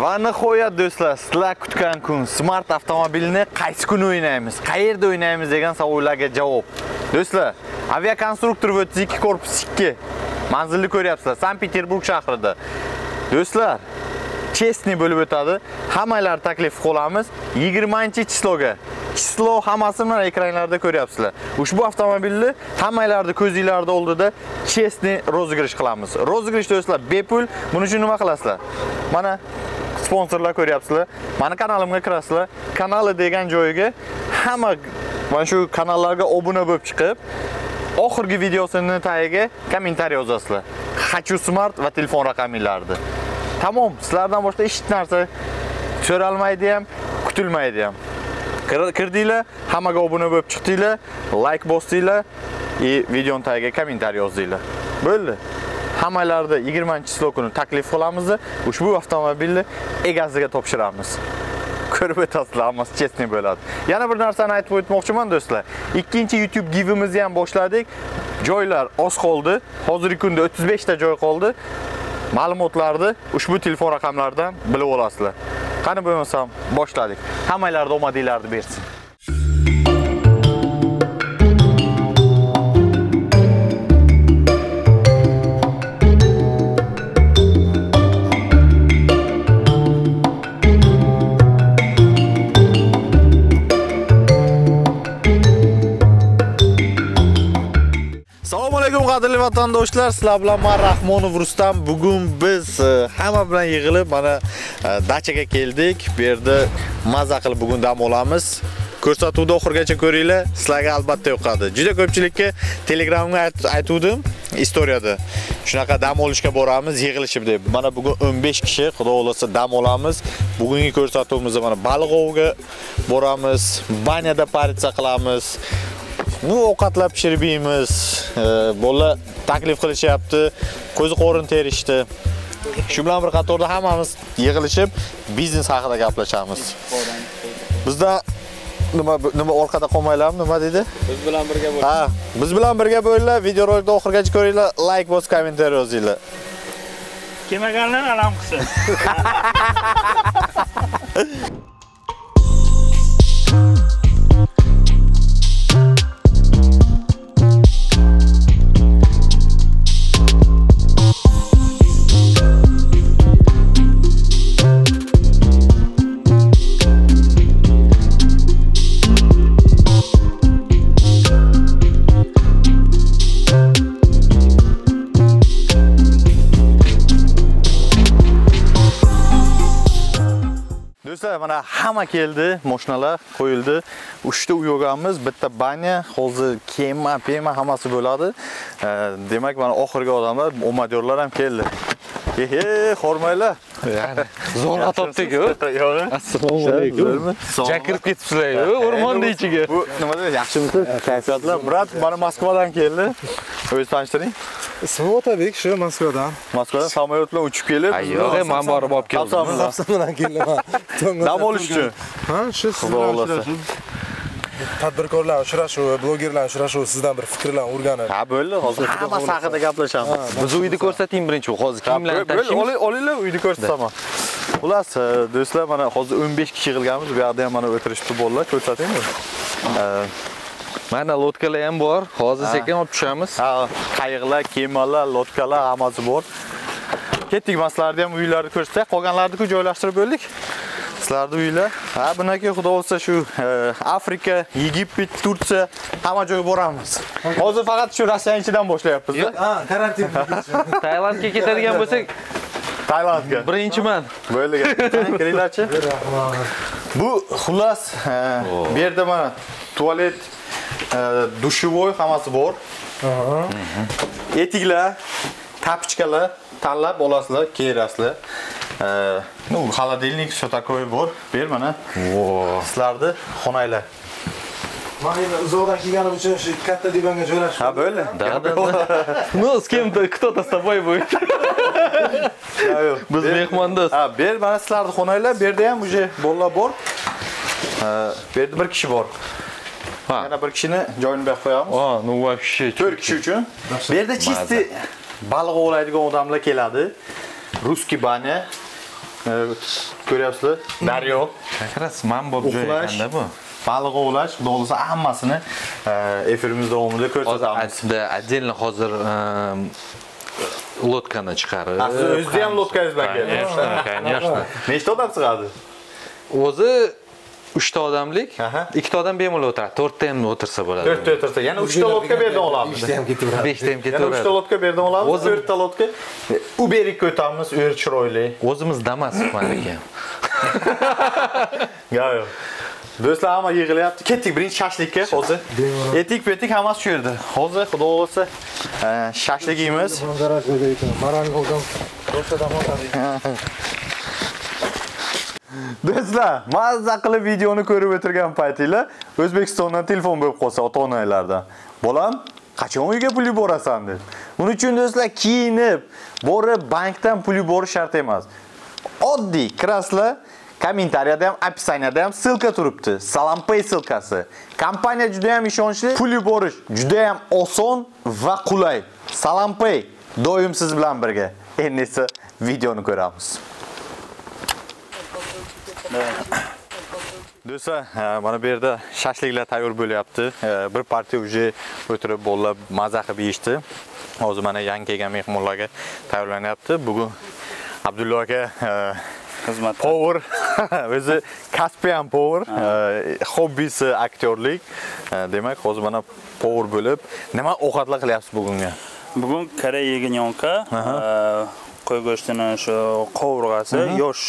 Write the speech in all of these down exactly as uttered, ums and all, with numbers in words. Va nihoyat do'stlar, sizlar kutgan kun Smart avtomobilini qaysi kuni o'ynaymiz, qayerda o'ynaymiz degan savollarga javob. Do'stlar, aviakonstruktor o'ttiz ikki korpus ikki manzilni ko'ryapsizlar, Sankt-Peterburg shahrida. Do'stlar, chestni bo'lib o'tadi. Hammalar taklif qilamiz yigirmanchi chisloga. Chislo hammasi mana ekranlarda ko'ryapsizlar. Ushbu avtomobilni hammalarning ko'zingizlarda oldida chestni rozigirish qilamiz. Rozigirish do'stlar bepul. Buning uchun nima qilasizlar? Mana sponsorlar ko'ryapsizlar. Meni kanalimga kirasizlar. Kanali degan joyiga hamma mana shu kanallarga obuna bo'lib chiqib, oxirgi videosini tagiga kommentariy yozasizlar. Хочу Smart va telefon raqamlaringizni. Tamom, sizlardan boshqa hech narsa so'ralmaydi ham, kutilmaydi ham. Kirdinglar, hammaga obuna bo'lib chiqdinglar, like bosdinglar va videoning tagiga kommentariy yozdinglar. Bo'ldi. Hammalarni yigirmanchi chislo kuni taklif qilamiz. Ushbu avtomobilni egasiga topshiramiz. Ko'rib o'tasizlar, hammasi chestni bo'ladi. Yana bir narsani aytib o'tmoqchiman do'stlar. Ikkinchi YouTube give'imizni ham boshladik. Joylar oz qoldi. Hozirgi kunda o'ttiz besh ta joy qoldi. Ma'lumotlarni ushbu telefon raqamlaridan bilib olasizlar. Qani bo'lmasam boshladik. Hammalarga omadinglarni bersin. Qadrli vatandoshlar, sizlar bilan men Rahmonov Rustam. Bugun biz hamma bilan yig'ilib mana dachaga keldik. Bu yerda mazza qilib bugun dam olamiz. Ko'rsatuvni oxirgacha ko'ringlar, sizlarga albatta yoqadi. Juda ko'pchilikka Telegramga aytuvdim, istoriyada. Shunaqa dam olishga boramiz, yig'ilishib deb. Mana bugun o'n besh kishi, xudo xolasa dam olamiz. Bugungi ko'rsatuvimizda mana Balg'ovga boramiz, banyada paritsa qilamiz. Bu ovqatlar pishirib yeymiz. Bola taklif qilishyapti, ko'zi qorin terishdi. Shu bilan bir qatorda hammamiz yig'ilishib biznes haqida gaplashamiz. Bizda nima nima orqada qolmaylarmi, nima dedi? Biz bilan birga bo'ling. Ha, biz bilan birga bo'linglar. Videorolikni oxirgacha ko'ringlar, like bosib, kommentariy yozinglar. Kelmaganlar alam qilsin. Mana hamma keldi, mashinalar qo'yildi. uch ta uy o'rganamiz, bitta banya, hozir kema, pema hammasi bo'ladi. Demak, mana oxirgi odamlar, omadyorlar ham keldi. Ehe, xormaylar. Zo'rg'a topdik-ku. Yo'q. Assalomu alaykum. Chakirib ketibsizlar-ku, o'rmonning ichiga. Bu nima deydi? Yaxshimisiz? Kayfiyatlar. Brat, mana Moskvadan keldi. O'zingiz tanishtiring. Ismi Otabek, shu Moskvadan. Moskvadan samolyot bilan uchib kelib, yo'q, men borib olib keldim. Samsondan keldim. Dam olish uchun. Ha, shu sizlar. Tadbirkorlar uchrashuvi, blogerlar uchrashuvi, sizdan bir fikrlar o'rganib. Ha, bo'ldi, hozir hammasi haqida gaplashamiz. Biz uyni ko'rsating birinchi, hozir kiyimlarni tashlaymiz. Olinglar, uyni ko'rsataman. Xullas, do'stlar, mana hozir o'n besh kishi yig'ilganmiz. Bu yerda ham mana o'tirishibdi bolalar, ko'rsatingmi? Mana lotkalar ham bor. Hozir sekin olib tushamiz. Ha, qayiqlar, kemalar, lotkalar hammasi bor. Ketdik, maslarni ham uylarni ko'rsatsak, qolganlarni-ku joylashtirib bo'ldik. Sizlarning uylar. Ha, bunaki xudo olsa shu Afrika, Egipet, Turkiya hamma joyga boramiz. Hozir faqat shu Rossiya ichidan boshlayapmiz. Ha, karantin. Tailandga ketadigan bo'lsak, Tailandga. Birinchiman. Bo'ldi. Kiringlarchi. Bu xullas, bu yerda mana tualet, dushevoy hammasi bor. Etiklar, tapichkalar tanlab olasizlar, kiyasizlar. Ну, холодильник, всё такое bor. Ber mana. Sizlarni xonanglar. Men endi uzoqdan kelganim uchun shu katta divanga joylashdim. Ha, bo'ldi. Ну, с кем-то кто-то с тобой будет. Biz mehmondo'st. Ha, ber mana sizlarni xonanglar. Bu yerda ham уже bolalar bor. Bu yerda bir kishi bor. Yana bir kishini joyini berib qo'yamiz. Ha, ну вообще to'rt kishi uchun. Bu yerda chisti baliq ovlaydigan odamlar keladi. Ruskiy banya, Ko'ryapsizlar, daryo. Qaqrasman bo'lib joyda bu. Baliq ovlash, xudo xolasa hammasini efirimiz davomida ko'rsatamiz. Aslida отдельно hozir lotkani chiqarib. Aslida o'zingiz ham lotkangiz bo'lgan. Конечно. Nechta odam chiqadi? O'zi üç odamlik, iki odam bemalol o'tiradi, to'rt ta ham o'tirsa bo'ladi. to'rt ta o'tirsa, yana üç ta lotka berdan olamiz. besh ta ham ketaveradi. besh ta ham ketaveradi. üç ta lotka berdan olamiz, to'rt ta lotka Uber'ga o'tamiz, o'yir chiroyli. O'zimiz Damask markasi. Yo'q. Do'stlar, hamma yig'ilyapti. Ketdik birinchi shashlikka hozir. Etik-petik hammasi shu yerda. Hozir xudo bo'lsa, shashligimiz. Do'stlar, mazza qilib videoni ko'rib o'tirgan paytinglar, O'zbekistondan telefon bo'lib qolsa ota-onalardan, "Bolam, qachon uyga pul yuborasan?" deb. Buning uchun do'stlar, kiyinib, borib bankdan pul yuborish shart emas. Oddiy, kirasizlar, kommentariyada ham, opisaniyada ham ссылка turibdi. SalamPay ссылкасы. Kompaniya juda ham ishonchli, pul yuborish juda ham oson va qulay. SalamPay doim siz bilan birga. Endi esa videoni ko'ramiz. Do'stlar, mana bu yerda shashliklar tayyor bo'lyapti. Bir partiya uje o'tirib bolalar mazza qilib yeyishdi. Hozir mana yangi kelgan mehmonlarga tayyorlanyapti. Bugun Abdullah aka xizmat power, o'zi kasbi ham power, hobbisi aktyorlik. Demak, hozir mana power bo'lib, nima ovqatlar qilyapsiz bugunga? Bugun Koreya yeganonka qo'y go'shtini shu qovurg'asi, yosh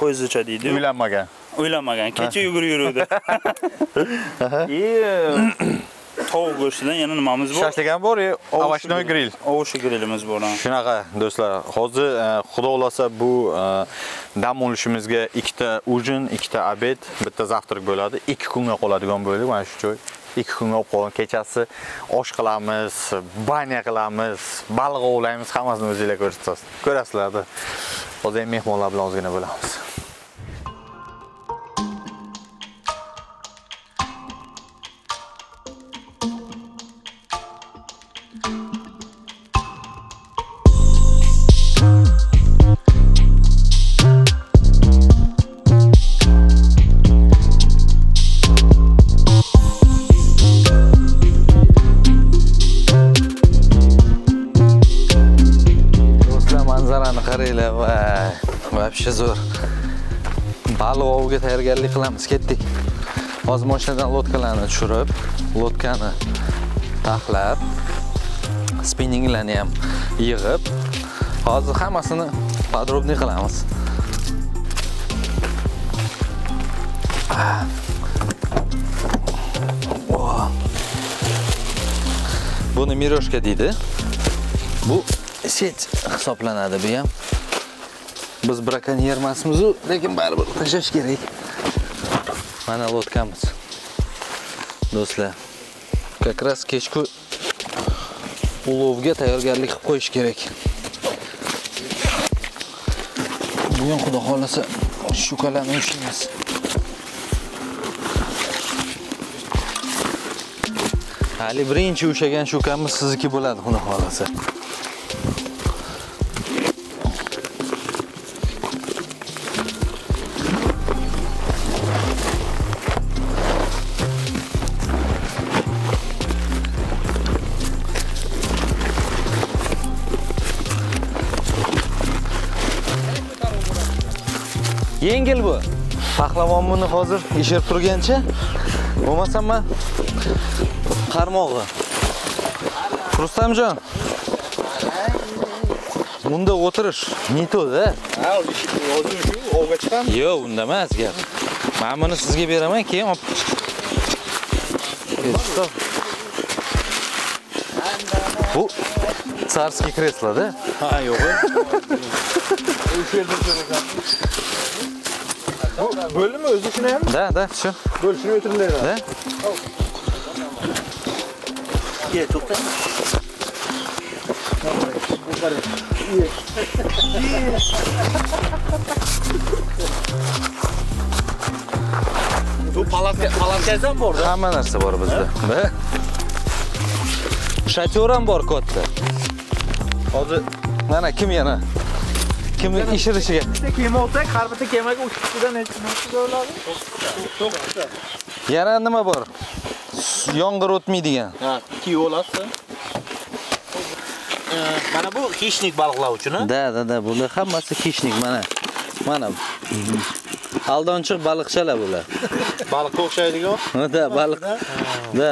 qo'yzicha deydi. Uylanmagan. Uylanmagan, kecha yugurib yurdi. Tovuq go'shtidan yana nimamiz bor? Shashlik ham bor, ovashnoy grill. Ovush grillimiz bor. Shunaqa do'stlar, hozir xudo xolasa bu dam olishimizga ikkita ujin, ikkita obed, bitta zavtrk bo'ladi. ikki kunga qoladigan bo'ldik mana shu joy. ikki kun olib qolgan kechasi osh qilamiz, banya qilamiz, baliq ovlaymiz, hammasini o'zingizlar ko'rsatasiz. Ko'rasizlar-da. Hozir mehmonlar bilan ozgina bo'lamiz. Zo'r. Baliq oviga tayyorgarlik qilamiz, ketdik. Hozir mashinadan lotkalarni tushirib, lotkani taxlab, spinninglarni ham yig'ib, hozir hammasini podrobniy qilamiz. Buni miroshka deydi. Bu set hisoblanadi bu ham. Biz brakonyer emasmiz-ku, lekin baribir tashlash kerak. Mana lotkamiz. Do'stlar, как раз kechki ulovga tayyorgarlik qilib qo'yish kerak. Bugun xudo xolasa shu kalamni ishlaymiz. Hali birinchi ushlagan shu kamimiz sizniki bo'ladi, xudo xolasa. Yengil bu. Pahlavon buni hozir ishirib turgancha, bo'lmasam men qarmoqni. Rustamjon. Bunda o'tirish nitoda. Ha, eshikni yozib-ku, ovga chiqamiz. Yo'q, unda emas gap. Men buni sizga beraman, keyin olib. Bu tsarskiy kreslo-da? Ha, yo'q. O'sha yerda ko'rasan. Böldü mü? Özü şuna hem? Da, da, şu. Böl, şunu ötürürler abi. Da. Ye, çok da. Ye. Ye. Bu palatkazdan mı orada? Hemen arası var bizde. Be. Şatören var kodda. Hadi. Nana, kim yana? Kimlik işir işi gel. Kema o'tsak, har birta kemaga uch kishidan nechta bo'ladi? to'qqiz ta. Yana nima bor? Yong'ir o'tmaydigan. Ha, ikki olasiz. Mana bu kishnik baliqlovchini. Da, da, da, bular hammasi kishnik mana. Mana aldonchiq baliqchalar bular. Baliqqa o'xshaydigan? Da, baliq. Da.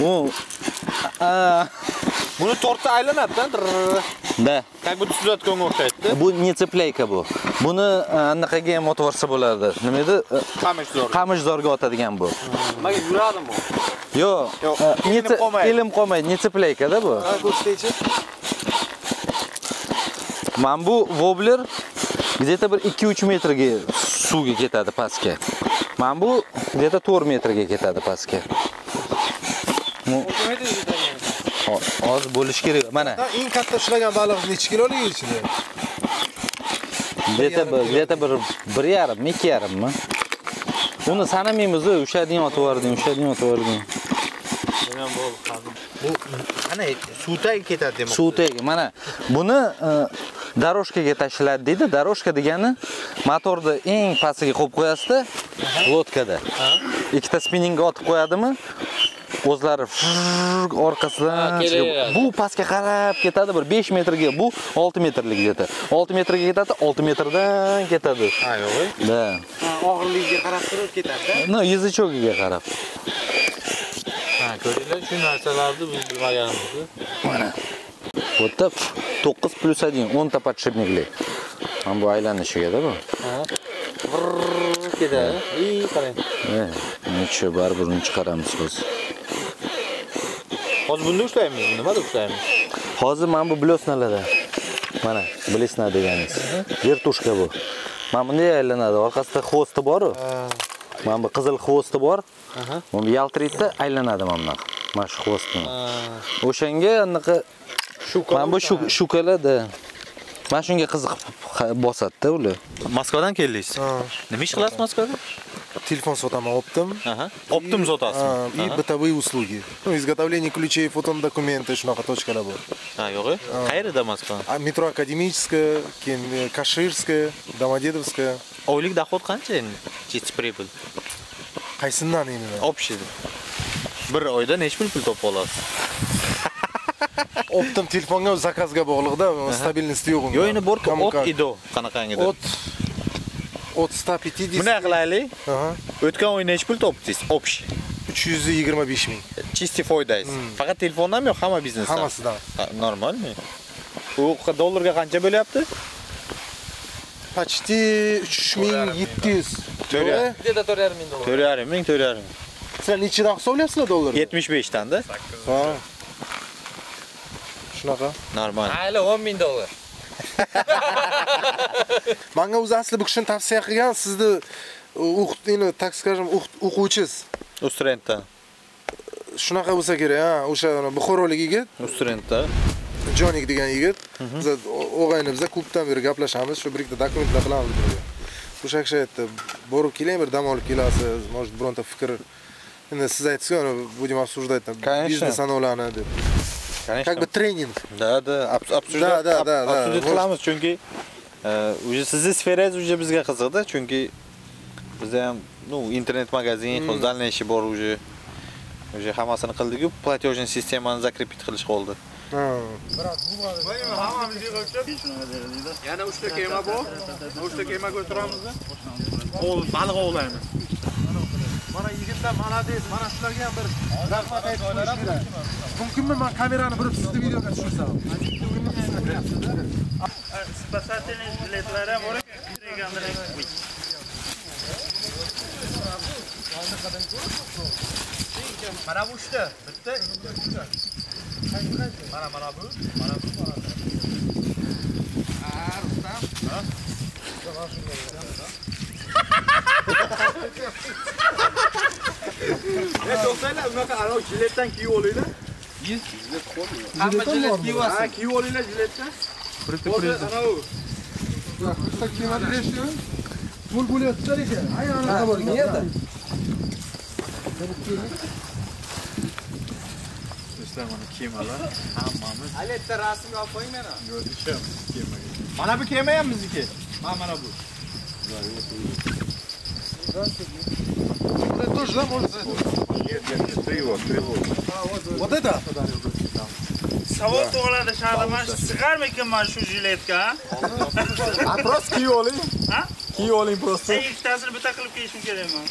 Bu Bunu torta aylanadi-da. Da. Как бы tuzatgan o'xshaydi-da. Bu ne tseplayka bu. Buni anaqaga ham o'tvorsa bo'ladi. Nima edi? Qamishzor. Qamishzorga otadigan bu. Nimaga yuradim bu? Yo'q. Elim qolmaydi. Ne tseplayka-da bu. Mana bu wobbler где-то bir ikki uch metrga suvga ketadi pastga. Mana bu где-то to'rt metrga ketadi pastga. Az bo'lish kerak. Mana eng katta ushlagan baliq necha kilolik ichida? Deta bir, deta bir, bir yarim, ikki yarim mi? Uni sanamaymiz, ushadigan otib yording, ushadigan otib yording. Degan bo'ldi qazim. Bu ana suv tagiga ketadi demoq. Suv tagiga. Mana buni daroshkaga tashladi dedi. Daroshka degani motorni eng pastiga qo'yib qo'yasiz-da, lotkada. Ikkita spinningga otib qo'yadimi? O'zlari orqasidan bu pastga qarab ketadi bir besh metrga, bu olti metrlik deta. olti metrga ketadi, olti metrdan ketadi. Ha, yo'q. Da. Og'irligiga qarab turib ketadi-da. No, yezichogiga qarab. Ha, ko'ringlar, shu narsalarni biz bilmaganmiz. Mana. Bu yerda to'qqiz plyus bir o'n ta podshipnikli. Mana bu aylanishiga-da bu. Ha. Ketadi. Ey, qarang. Ha, nechta barburini chiqaramiz biz. Hozir bunda ushlaymiz, nimada ushlaymiz? Hozir mana bu blesnalarda. Mana blesna deganimiz. Vertushka bu. Mana bunday aylanadi. Orqasida xosti bor-ku. Mana bu qizil xosti bor. Mana yaltiraydi, aylanadi mana bunaq. Mana shu xostni. O'shanga anaqa shuka. Mana bu shukalarda. Mana shunga qiziqib bosadi-da ular. Moskvadan keldingiz? Nima ish qilasiz Moskvada? Телефон сотама оптом. Ага. Оптом сотасыз. И бытовые услуги. Ну, изготовление ключей, фотодокументы, шунака точкалар бор. А, ёгы? Кайерда Москва? Метро Академическая, Каширская, Домодедовская. Ойлик доход канча эми? Чисто прибыль. Кайсындан именно? Общий. Bir oyda necha pul topib olasiz? Оптом телефонга заказга боглыгда стабильности жок. Ё, эни борку от идо канакаңгида. От uch yuz sakson besh ming. Buni qilaylik. Aha. O'tgan oy nech pul topdingiz? Общий uch yuz yigirma besh ming. Чисто foydasiz. Faqat telefondan yo'q, hamma biznesdan. Hammasidan. Normalmi? U dollarga qancha bo'lyapti? Почти uch ming yetti yuz. To'g'ri? to'rt yarim ming dollar. to'rt yarim ming, to'rt yarim ming. Sizlar nechidan hisoblayapsizlar dollarni? yetmish beshdan-da. Ha. Shunaqa. Normal. Hali o'n ming dollar. Menga o'zi asli bu kishini tavsiya qilgan, sizni o'qituvchi, tak skajim, o'quvchisiz. Ustrentda. Shunaqa bo'lsa kerak, ha, o'sha Buxorolik yigit, Ustrentda. Jonik degan yigit. Biz o'g'ayni biza ko'pdan beri gaplashamiz, shu birikda dokumentlar qilamiz birga. O'sha kishi aytdi, "Borib keling, bir dam olib kelasiz, может, bironta fikr endi siz aytsangiz, будем обсуждать там biznes anavlarini" deb. Как бы тренинг. Да, да, обсуждать. Да, да, да. Обсудить qilamiz, chunki уже sizning sferangiz уже bizga qiziqda, chunki bizda ham, ну, internet magazin, o'z dalnayshi bor уже. Уже hammasini qildik-ku, platejni sistemani zakrepit qilish qoldi. Ha. Biroq bu bo'ladi. Hammamiz yig'ilib, shunga berildi-da. Yana uchta kema bor. uchta kema ko'taramiz-da. O'l, baliq ovlaymiz. Mana yigitlar, malades, mana sizlarga ham bir rahmat aytib qo'yish kerak. Mumkinmi men kamerani burib sizni videoga tushirsam? Spasatelniy biletlari ham bor ekan, Telegramdan qo'ying. Mana bu uchta, bitta, ikkita. Mana mana bu, mana bu mana. Ha, Rustam. Ha? Ne dostlar, unaqa aro jiletdan kiyib olinglar. yuz jilet qo'ying. Hamma jilet kiyvasi. Ha, kiyib olinglar jiletdan. Birikta prezid. Mana bu. Birikta kiyimlar resmi. Pul bo'lyaptilar ekan. Ayonada bor ekan. Niyada. Do'stlar, mana kiyimlar hammamiz. Aletta rasmga olib qo'ying mana. Yo'q, ishim kiyimlar. Bana bir kemeyen misin ki? Bana bana bu. Это тоже, да, может? Нет, нет, нет, тревог, тревог. Вот это? Савод туалада шарлама, сигар мекин ман шу жилетка, а? А просто кию олин? А? Кию олин просто. Эй, ikkitasi bitta qilib kiyishim kerakman.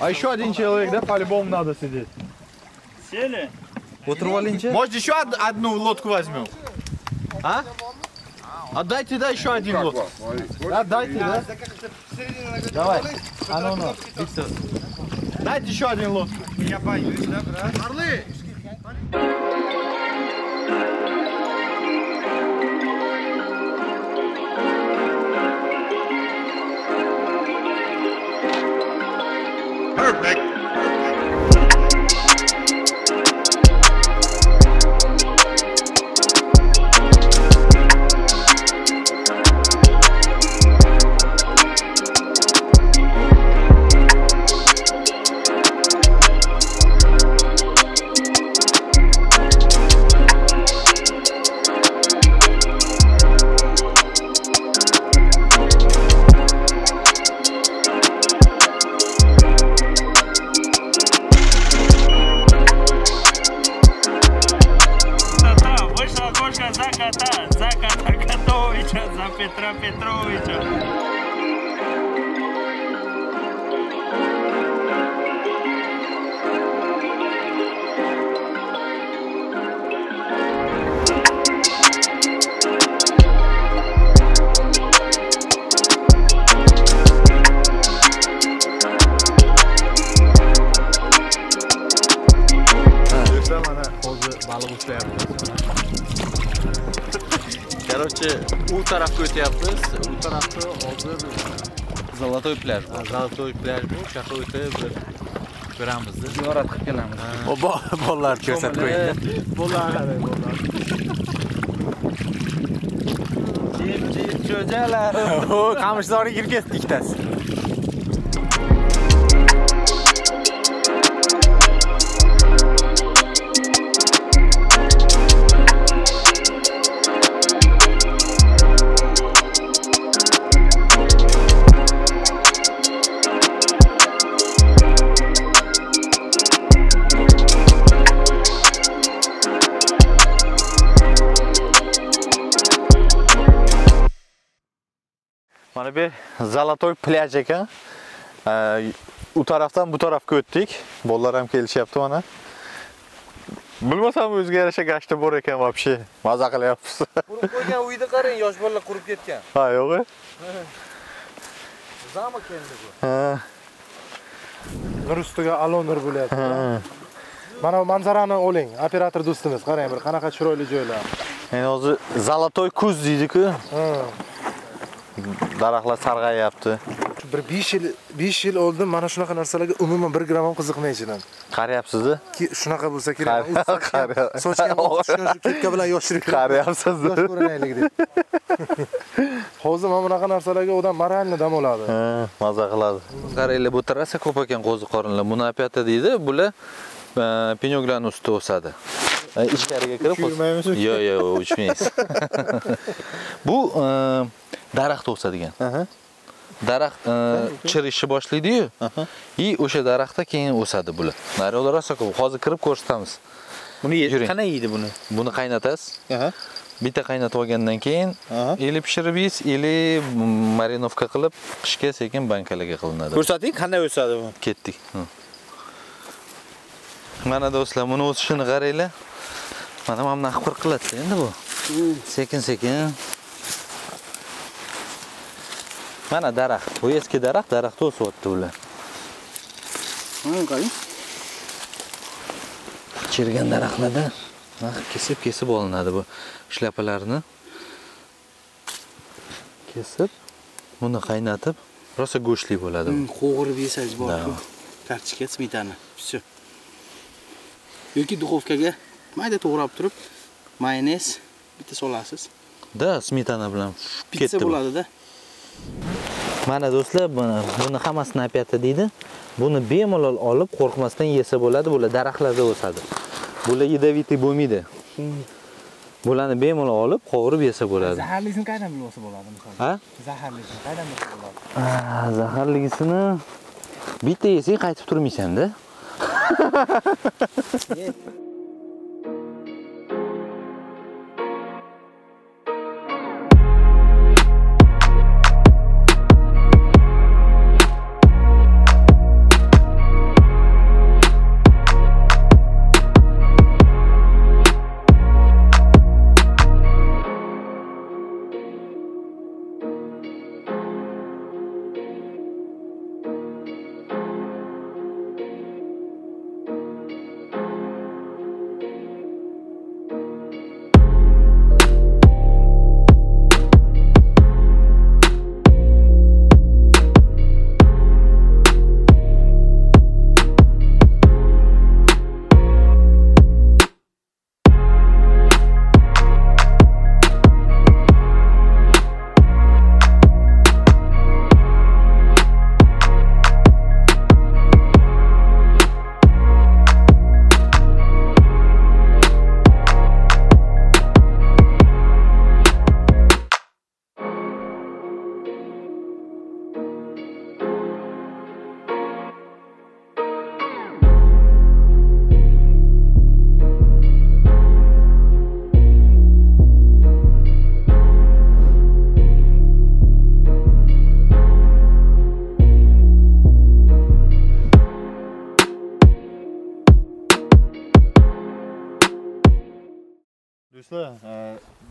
А еще один человек, да, по-любому надо сидеть. Сели? Может, еще одну лодку возьмем? А? Отдайте, да, еще один лодку. Отдайте, да? Давай. А ну, ну, Виктор. Дайте еще один лодку. Я боюсь, да, брат? Орлы! Perfect. Zolatoy plaj bu. Zolatoy plaj bu. Şaka öteye görəmizdir. Ziyarat gələmiz. O bollar kösət qoyundu. Bollar. Cib cib çöcələr. O qamışları girib getdi ikkitəsi. Zolatoy plaj ekan. U tarafdan bu tarafga o'tdik. Bollar ham kelishyapti mana. Bilmasam o'ziga yarasha gashti bor ekan, vobshe. Maza qilyapsiz. Qurib qo'ygan uyni qarang, yosh bolalar qurib ketgan. Ha, yo'q-ku. Zamak endi bu. Ha. Nur ustiga alonur bo'lyapti. Mana bu manzarani oling. Operator do'stimiz, qarang bir qanaqa chiroyli joylar. Endi o'zi Zolatoy kuz deydi-ku. Ha. Daraxtlar sarg'ayapti. Bir besh yil oldim mana shunaqa narsalarga umuman bir gram ham qiziqmayman. Qarayapsiz-da? Shunaqa bo'lsa kerak. Sochga o'xshab ketka bilan yoshirib qarayapsiz-da. Yosh ko'rinaylik deb. Hozir mana bunaqa narsalarga odam moralni dam oladi. Ha, mazza qiladi. Qaranglar, bu terrasa ko'p ekan qo'ziqorinlar. Buni apyata deydi. Bular pinyoklarning ustida o'sadi. Ichkariga kirib qo'ymaymiz. Yo'q, yo'q, o'chmaymiz. Bu daraxt o'sadigan. Daraxt chirishni boshlaydi-yu. I o'sha daraxtda keyin o'sadi bular. Naryolar rosa ko'p. Hozir kirib ko'rsatamiz. Buni qanday yeydi buni? Buni qaynatasiz. Bitta qaynatib olgandan keyin eli pishirib yeysiz, eli marinovka qilib qishga sekin bankalarga qilinadi. Ko'rsating qanday o'sadi bu? Ketdik. Mana do'stlar, buni o'sishini qaranglar. Mana mana qirq qiladi endi bu. Sekin-sekin. Mana daraxt. Bu eski daraxt, daraxtda o'sibdi ular. Mana qarang. Chirgan daraxtlardan kesib-kesib olinadi bu shlapalarini. Kesib, buni qaynatib, rosa go'shtli bo'ladi bu. Qo'g'irib yesangiz bor ku. Kartoshka, smetana, vse. Yoki duxovkaga mayda to'g'rab turib, mayonez bitta solasiz. Da, smetana bilan pizza bo'ladi-da. Mana do'stlar, buni hammasini apyata deydi. Buni bemalol olib, qo'rqmasdan yesa bo'ladi. Bular daraxtlarda o'sadi. Bular yedovitli bo'lmaydi. Bularni bemalol olib, qovurib yesa bo'ladi. Zaharlisini qaydan bilsa bo'ladi misol? Ha? Zaharlisini qaydan bilsa bo'ladi? Ah, zaharlisini bitta yesang qaytib turmaysan-da.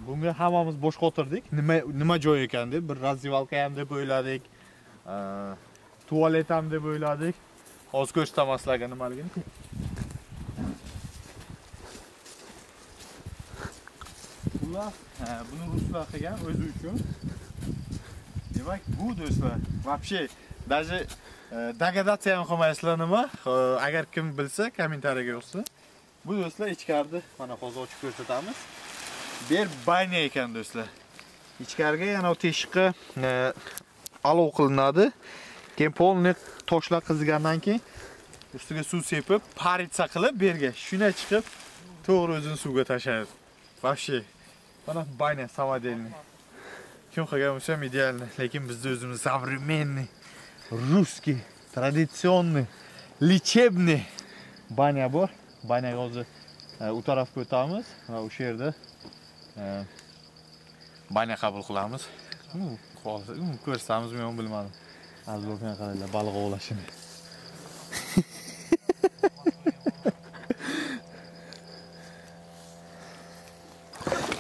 Bunga hammamiz bosh qotirdik. Nima nima joy ekan deb, bir razzivalka ham deb o'yladik. Tualet ham deb o'yladik. Hozir ko'rsatmaslarga nimaligini. Ular buni ruslar qilgan o'zi uchun. Demak, bu do'stlar, vobshe даже dagadatsiya ham qilmaysizlar nima? Agar kim bilsa, kommentariyaga yozsin. Bu do'stlar ichkarida mana hozir ochib ko'rsatamiz. Bir banyo ekan do'stlar. Ichkariga yana teshikqa alov qilinadi. Keyin polni toshlar qizigandan keyin ustiga suv sepib, paritsa qilib berga shuna chiqib, to'g'ri o'zini suvga tashlaydi. Vobshe. Mana banyo samodelni. Kim qilgan bo'lsa ham idealni, lekin bizda o'zimiz savremenniy, russkiy, traditsionniy, lichebniy banyo bor. Banyoga hozir u tarafga o'tamiz va o'sha yerda banyo qabul qilamiz. Hozir ko'rsatamiz, men ham bilmadim. Azbobga qaranglar, baliq ovlashini.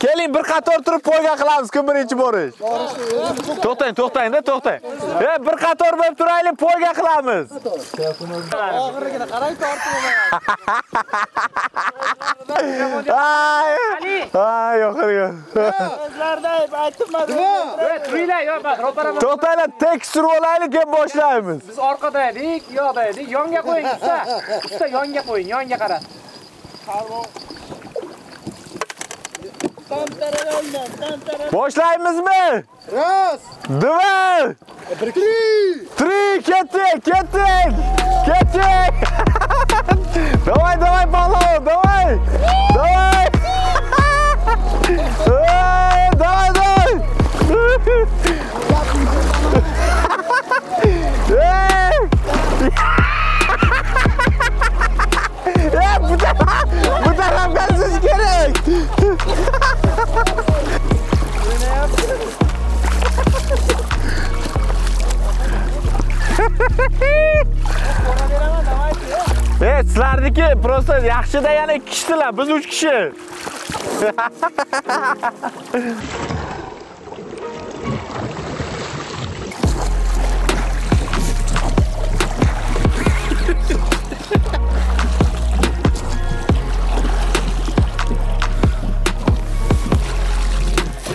Keling, bir qator turib poyga qilamiz, kim birinchi borish. To'xtang, to'xtang-da, to'xtang. Ey, bir qator bo'lib turaylik, poyga qilamiz. Oxirigina qarang, tortib. Ay! Ay, yo'qirgan. O'zlardan aytibman. Ey, turinglar, yo, bak, ro'para. To'xtanglar, tek surib olaylik, ham boshlaymiz. Biz orqada edik, yo'qda edik. Yonga qo'ying, usta. Usta yonga qo'ying, yonga qarang. Qarvoq. Boşlayımızmı? Раз, два, три, три, кетек, кетек, кетек. Давай, давай, Павлов, давай, давай, давай, давай. Ey, bu da, bu da hamkasız gerek. Bu ne yaptın? Ona veremem ama hadi ya. Evet, sizlerdeki prosto yakşı da yani iki kişi lan, biz üç kişi.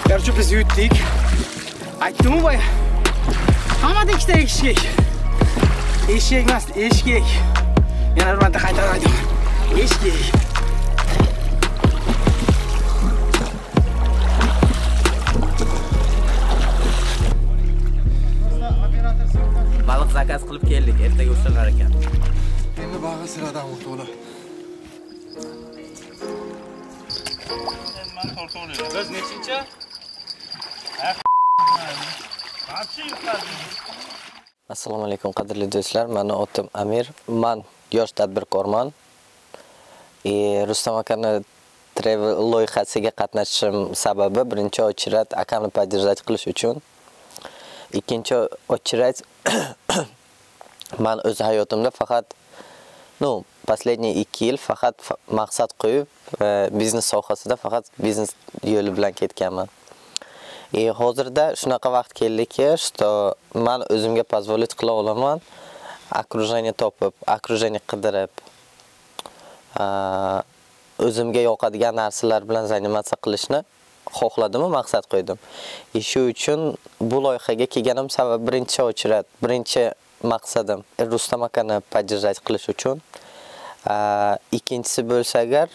Gerçi biz yuttuk. Ayttım mı baya? Ama da işte eşek. Eşek nasıl? Eşek. Yani ben de kaytaraydım. Eşek. Balık zakaz kılıp geldik. Erta yoksa kararken. Şimdi bağı sıradan vurdu ola. Biz nechinchi? Assalomu alaykum qadrli do'stlar. Meni otim Amir. Men yosh tadbirkorman. E, Rustam akani Travel loyihasiga qatnashishim sababi birinchi ochrat akamni poddержать qilish uchun. İkinci ochrat men o'z hayotimda faqat no, последние iki yil faqat maqsad qo'yib, biznes sohasida faqat biznes yo'li bilan ketganman. E hozirda shunaqa vaqt keldiki, shto men o'zimga pozvolit qila olaman, okrujenye topib, okrujenye qidirib, o'zimga yoqadigan narsalar bilan zanimatsiya qilishni xohladim, maqsad qo'ydim. E shu uchun bu loyihaga kelganim sabab birinchi ochrat, birinchi maqsadim Rustam akani poddержать qilish uchun. İkincisi bo'lsa agar,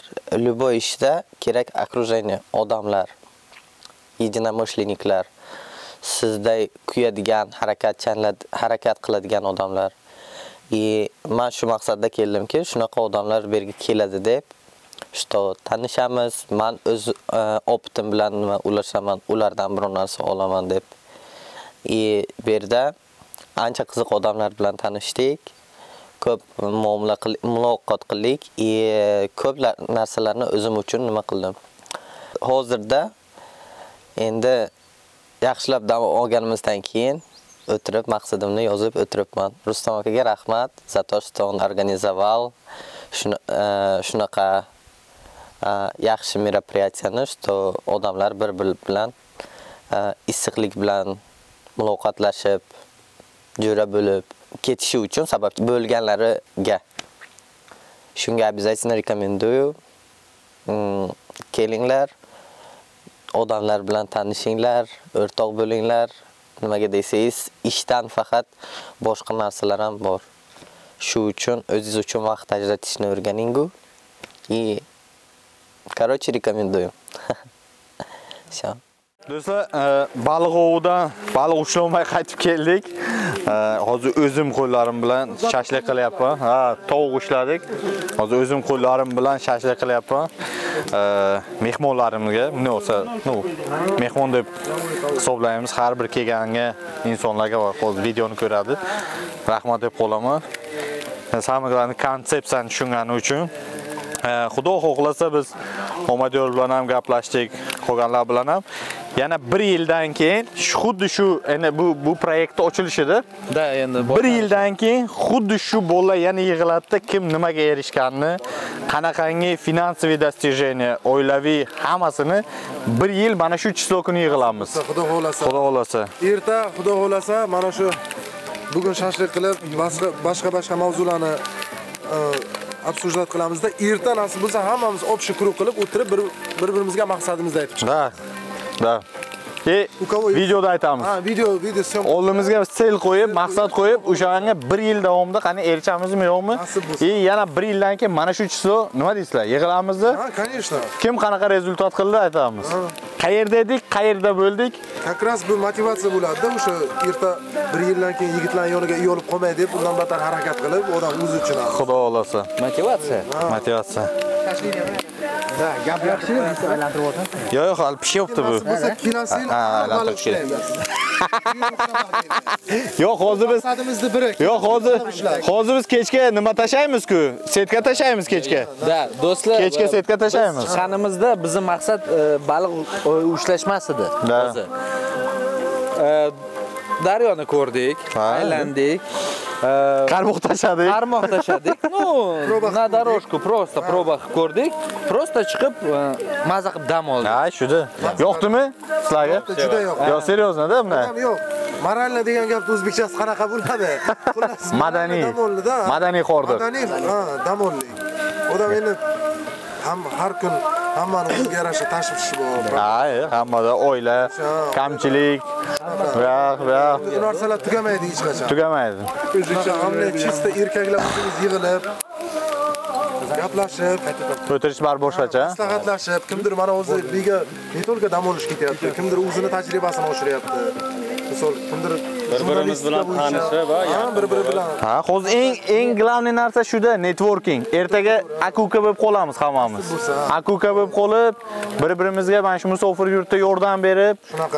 любой ishda kerak okrujenye, odamlar, единомышленниклар, sizday kuyadigan, harakatchanlar, harakat qiladigan odamlar. E, men shu maqsadda keldimki, shunaqa odamlar birga keladi deb, shto tanishamiz, men o'z opitim bilan nima ulashaman, ulardan bir narsa olaman deb. E, bu yerda ancha qiziq odamlar bilan tanishdik. Ko'p muomala qilib, muloqot qildik. E, ko'p narsalarni o'zim uchun nima qildim. Hozirda endi yaxshilab dam olganimizdan keyin o'tirib maqsadimni yozib o'tiribman. Rustam akaga rahmat, Zatoshton organizoval shunaqa yaxshi merapриятияni, shto odamlar bir-biri bilan issiqlik bilan muloqotlashib, jo'ra bo'lib ketishi uchun sabab bo'lganlariga. Shunga обязательно rekomenduyu. Kelinglar, odamlar bilan tanishinglar, o'rtoq bo'linglar. Nimaga desangiz, ishdan faqat boshqa narsalar ham bor. Shu uchun o'zingiz uchun vaqt ajratishni o'rganingu. И короче, rekomenduyu. Всё. Do'stlar, baliq ovidan baliq ushlamay qaytib keldik. Hozir o'zim qo'llarim bilan shashlik qilyapman. Ha, tovuq ushladik. Hozir o'zim qo'llarim bilan shashlik qilyapman. Mehmonlarimizga, nima bo'lsa, no, mehmon deb hisoblaymiz. Har bir kelganga insonlarga va hozir videoni ko'radi. Rahmat deb qo'laman. Samoqlarning konsepsiyasini tushungani uchun. Xudo xohlasa biz Ahmad bilan ham gaplashdik, qolganlar bilan ham. Yana bir yildan keyin xuddi shu ana bu bu loyiha ochilishida da endi bir yildan keyin xuddi shu bola yana yig'iladda, kim nimaga erishganini, qanaqangi finansiy dostижение, oilaviy hammasini bir yil mana shu chislo kuni yig'ilamiz. Xudo xolasa. Xudo xolasa. Erta Xudo xolasa mana shu bugun shashlik qilib boshqa-boshqa mavzularni obsujdat qilamizda, erta nasib bo'lsa hammamiz общий круг qilib o'tirib bir-birimizga maqsadimizni aytib chiqamiz. Да. И видеода айтамыз. А, видео, видео съемка. Олымызга цель qo'yib, maqsad qo'yib, o'shanga bir yil davomida qani erishamizni yo'qmi? И yana bir yildan keyin mana shu chislo, nima deysizlar, yig'ilamizni? Ha, конечно. Kim qanaqa rezultat qildi aytamiz. Qayerda edik, qayerda bo'ldik? Qakras bu motivatsiya bo'ladi-da, o'sha erta bir yildan keyin yigitlar yoniga yo'lib qolmay deb, undan battar harakat qilib, odam o'zi uchun. Xudo xolasa. Motivatsiya. Motivatsiya. Да, я вообще айналдырып отам. Йо-йо, ал пишепти бу. Болса киносин айналдырып келемиз. Йо, hozir biz maqsadimizning biri. Yo, hozir hozir biz kechga nima tashlaymiz-ku? Setka tashlaymiz kechga. Да, do'stlar, kechga setka tashlaymiz. Qanimizda bizning maqsad baliq ushlashmas edi hozir. Daryoni ko'rdik, aylandik. Qarmoq tashladik. Qarmoq tashladik. Ну, на дорожку просто проба ko'rdik. Просто chiqib mazza qilib dam oldik. Ha, shudi. Yo'qdimi? Sizlarga? Juda yo'q. Yo, seriozna-da buni. Yo'q. Moralni degan gap o'zbekchasi qanaqa bo'ladi? Madaniy. Madaniy xordir. Madaniy, ha, damolli. Odam endi ham har kun hammani o'ziga yarasha tashvishi bor. Ha, hammada oila, kamchilik va va bu narsalar tugamaydi hech qachon. Tugamaydi. O'zbekcha hamma chista erkaklar o'zingiz yig'ilib, gaplashib, o'tirish bar boshqacha. Maslahatlashib, kimdir mana o'zi biga, ne tolga dam olish ketyapti, kimdir o'zini tajribasini oshiryapti. bir-birimiz bilan tanishib, ha, bir-biri bilan. Ha, hozir eng eng glavniy narsa shuda, networking. Ertaga akuka bo'lib qolamiz hammamiz. Akuka bo'lib qolib, bir-birimizga mana shu musofir yurtda yordam berib,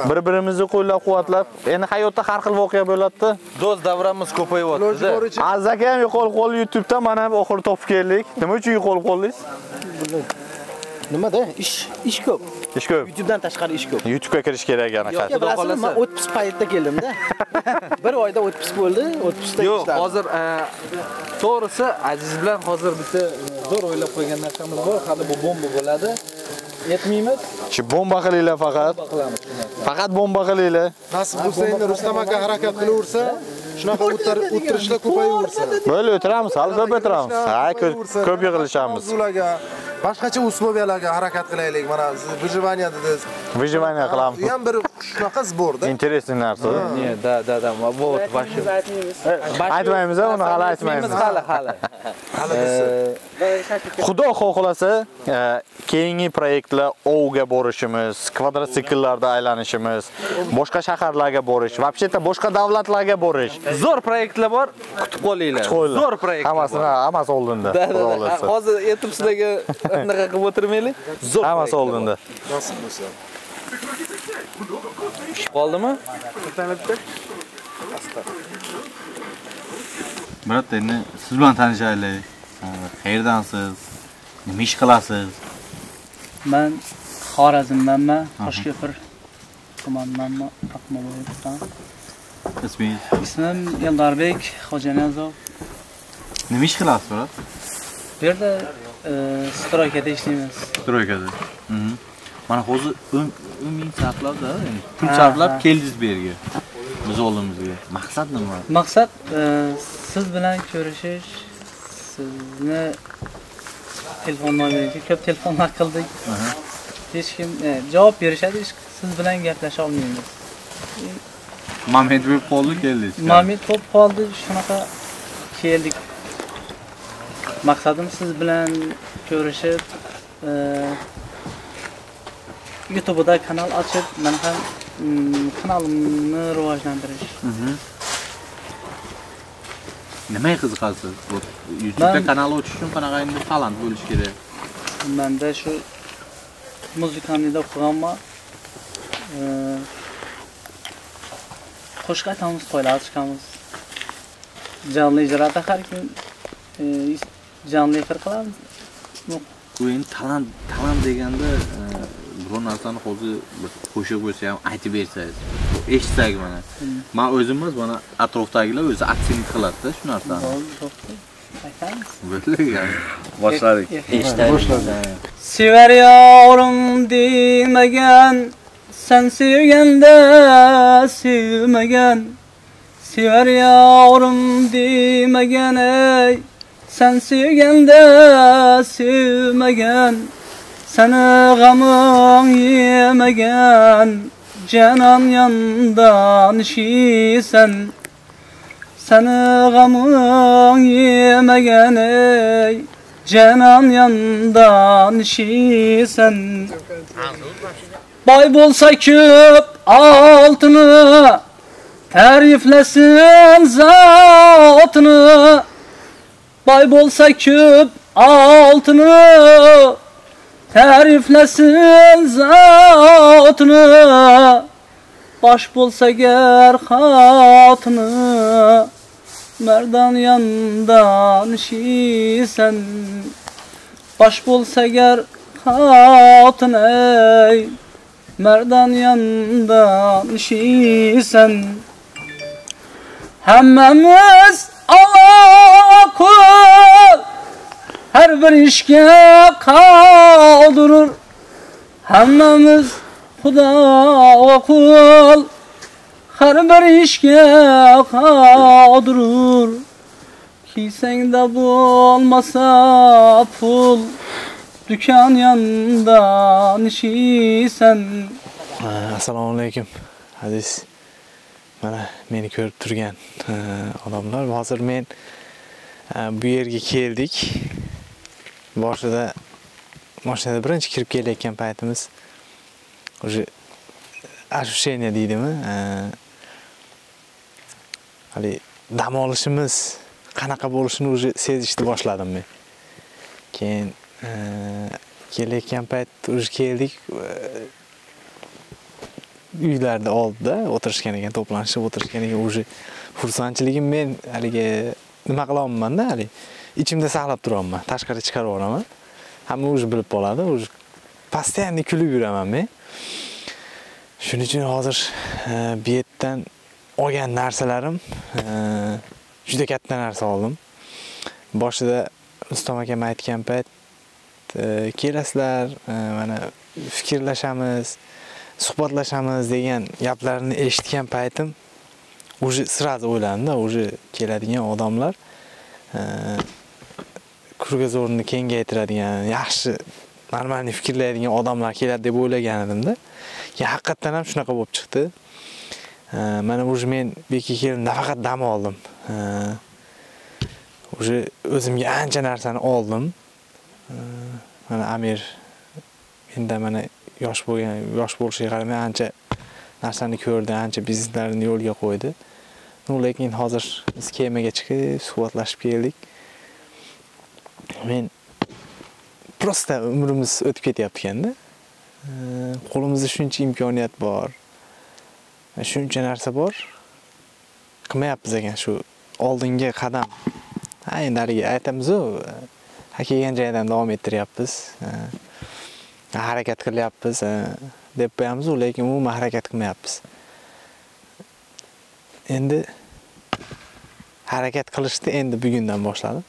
bir-birimizni qo'llab-quvvatlab, endi hayotda har xil voqea bo'ladi-da. Do'st davramiz ko'payyapti-da. Azaka ham yo'qol qo'l YouTube'da mana oxir topib keldik. Nima uchun yo'qol qo'ldingiz? Nimada? İş iş ko'p. İş ko'p. YouTube'dan tashqari iş ko'p. YouTube'ga kirish kerak yana qanday. Yo'q, bilasizmi, men o'ttiz paytda keldim-da. Bir oyda o'ttiz bo'ldi, o'ttizda. Yo'q, hozir to'g'risi Aziz bilan hozir bitta zo'r o'ylab qo'ygan narsamiz bor, hali bu bomba bo'ladi. Yetmaymiz. Shu bomba qilinglar faqat. Faqat bomba qilinglar. Nasib bo'lsa endi Rustam aka harakat qilaversa, shunaqa o'tirishlar ko'payaversa. Bo'ldi, o'tiramiz, hali ko'p o'tiramiz. Ha, ko'p yig'ilishamiz. Boshqacha usloviyalarga harakat qilaylik. Mana siz vijivaniya dedingiz. Vijivaniya qilamiz. Bu ham bir shunaqa zborda. Interesting narsa. Ne, da, da, da. Вот вообще. Aytmaymiz, uni hali aytmaymiz. Hali, hali. Hali biz. Xudo xohlasa, keyingi loyihalar ovga borishimiz, kvadrotsikllarda aylanishimiz, boshqa shaharlarga borish, vobsheta boshqa davlatlarga borish. Zo'r loyihalar bor, kutib qolinglar. Zo'r loyihalar. Hammasini, hammasi oldinda. Hozir aytib sizlarga anaqa qilib o'tirmaylik. Zo'r. Hammasi oldinda. Nasib bo'lsa. Qoldimi? Bitta-bitta. Biroq endi siz bilan tanishaylik. Qayerdansiz? Nima ish qilasiz? Ben Xorazmdanman, Toshkepir tumanidanman, Ahmaddan. İsmim? İsmim Yıldarbek, Hojanazov. Nima ish qilasiz, bro? Bu yerda stroykada ishlaymiz. Stroykada. Mhm. Mana hozir o'n ming sarflab-da, pul sarflab keldingiz bu yerga. Biz o'limizga. Maqsad nima? Maqsad siz bilan ko'rishish, sizni telefonlarga ko'p telefonlar qildik. Hech kim javob berishadi, siz bilan gaplasha olmaymiz. Mahmudov bo'lib qoldi, keldik. Mahmudov bo'lib qoldi, shunaqa keldik. Maqsadim siz bilan ko'rishib, YouTube'da kanal ochib, men ham kanalimni rivojlantirish. Nimaga qiziqasiz? YouTube'da kanal ochish uchun qanaqa endi talant bo'lish kerak? Menda shu muzikamni o'qiganman. Eee qo'shiq aytamiz, to'ylar chiqamiz. Jonli ijroda har kim eee jonli efir qilamiz. Bu endi talant, talant deganda biror narsani hozir qo'shiq bo'lsa ham aytib bersangiz, eshitsak mana. Men o'zim emas, mana atrofdagilar o'zi aksinlik qiladi-da shu narsani. Başladık. Sever yavrum demegen, sen sevgen de sevmegen. Sever yavrum demegen, ey sen sevgen de sevmegen. Seni gamın yemegen, canan yandan işisen. Seni gamın yemegen ey, canan yandan işisen. Bay bolsa köp altını, tariflesin zatını. Bay bolsa köp altını, tariflesin zatını. Baş bolsa ger hatını, merdan yandan şisen. Baş bolsa ger hatın ey, merdan yandan şisen. Hemmemiz akıl, her bir işke kaldırır. Hemmemiz Xudo qul, har bir ishga qodirur. Kiysangda bo'lmasa pul, do'kon yonida nishisen. Assalomu alaykum. Aziz, mana meni ko'rib turgan odamlar, hozir men bu yerga keldik. Boshida mashinada birinchi kirib kelayotgan paytimiz уже ощущение deydimi? Hali dam olishimiz qanaqa bo'lishini o'zi sezishni boshladim men. Keyin kelayotgan payt o'zi keldik. Uylarda oldida o'tirishgan ekan, to'planishib o'tirishgan ekan, o'zi xursandchiligim men haliga nima qila olmayman-da, hali ichimda saqlab turaman. Tashqari chiqarib o'raman. Hamma o'zi bilib qoladi, o'zi постоянно kulib yuraman men. Shuning uchun hozir bu yerdan olgan narsalarim juda katta narsa oldim. Boshida Rustam akam aytgan payt kelasizlar, mana fikrlashamiz, suhbatlashamiz degan gaplarni eshitgan paytim o'zi sirada o'ylandim-da, o'zi keladigan odamlar kurgazorni kengaytiradigan, yaxshi, normal fikrlaydigan odamlar keladi deb o'ylagan edimda. Keyin haqiqatan ham shunaqa bo'lib chiqdi. Mana o'zi men bekka kelib nafaqat dam oldim. O'zi o'zimga ancha narsani oldim. Mana Amir menda mana yosh bo'lgan, yosh bo'lishiga qaramay ancha narsani ko'rdi, ancha bizneslarini yo'lga qo'ydi. Lekin hozir biz kemaga chiqib suhbatlashib keldik. Men prosta umrimiz o'tib ketyapti-ganda. Qo'limizda shuncha imkoniyat bor. Shuncha narsa bor. Qilmayapmiz ekan shu oldinga qadam. Ha, endi haliga aytamiz-ku, kelgan joydan davom ettiryapmiz. Harakat qilyapmiz deb qo'yamiz-ku, lekin umuman harakat qilmayapmiz. Endi harakat qilishni endi bugundan boshladim.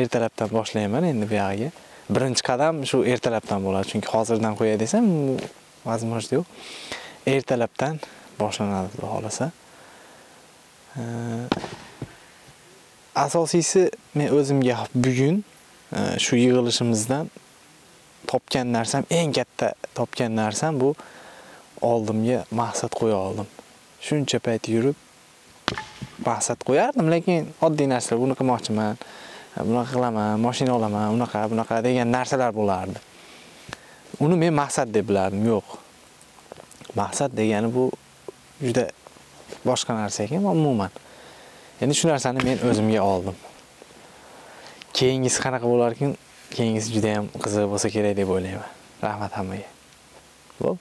Ertalabdan boshlayman endi bu yog'iga. Birinchi qadam shu ertalabdan bo'ladi, chunki hozirdan qo'ya desam, vazmoshti yo'q. Ertalabdan boshlanadi xolasa. Asosiysi men o'zimga bugun shu yig'ilishimizdan topgan narsam, eng katta topgan narsam bu oldimga maqsad qo'ya oldim. Shuncha payt yurib maqsad qo'yardim, lekin oddiy narsalar, buni qilmoqchiman. Bunaqa qilaman, mashina olaman, unaqa, bunaqa degan narsalar bo'lardi. Uni men maqsad deb bilardim, yo'q. Maqsad degani bu juda boshqa narsa ekan, umuman. Endi shu narsani men o'zimga oldim. Keyingisi qanaqa bo'lar ekan? Keyingisi juda ham qiziq bo'lsa kerak deb o'ylayman. Rahmat hammaga. Bo'l.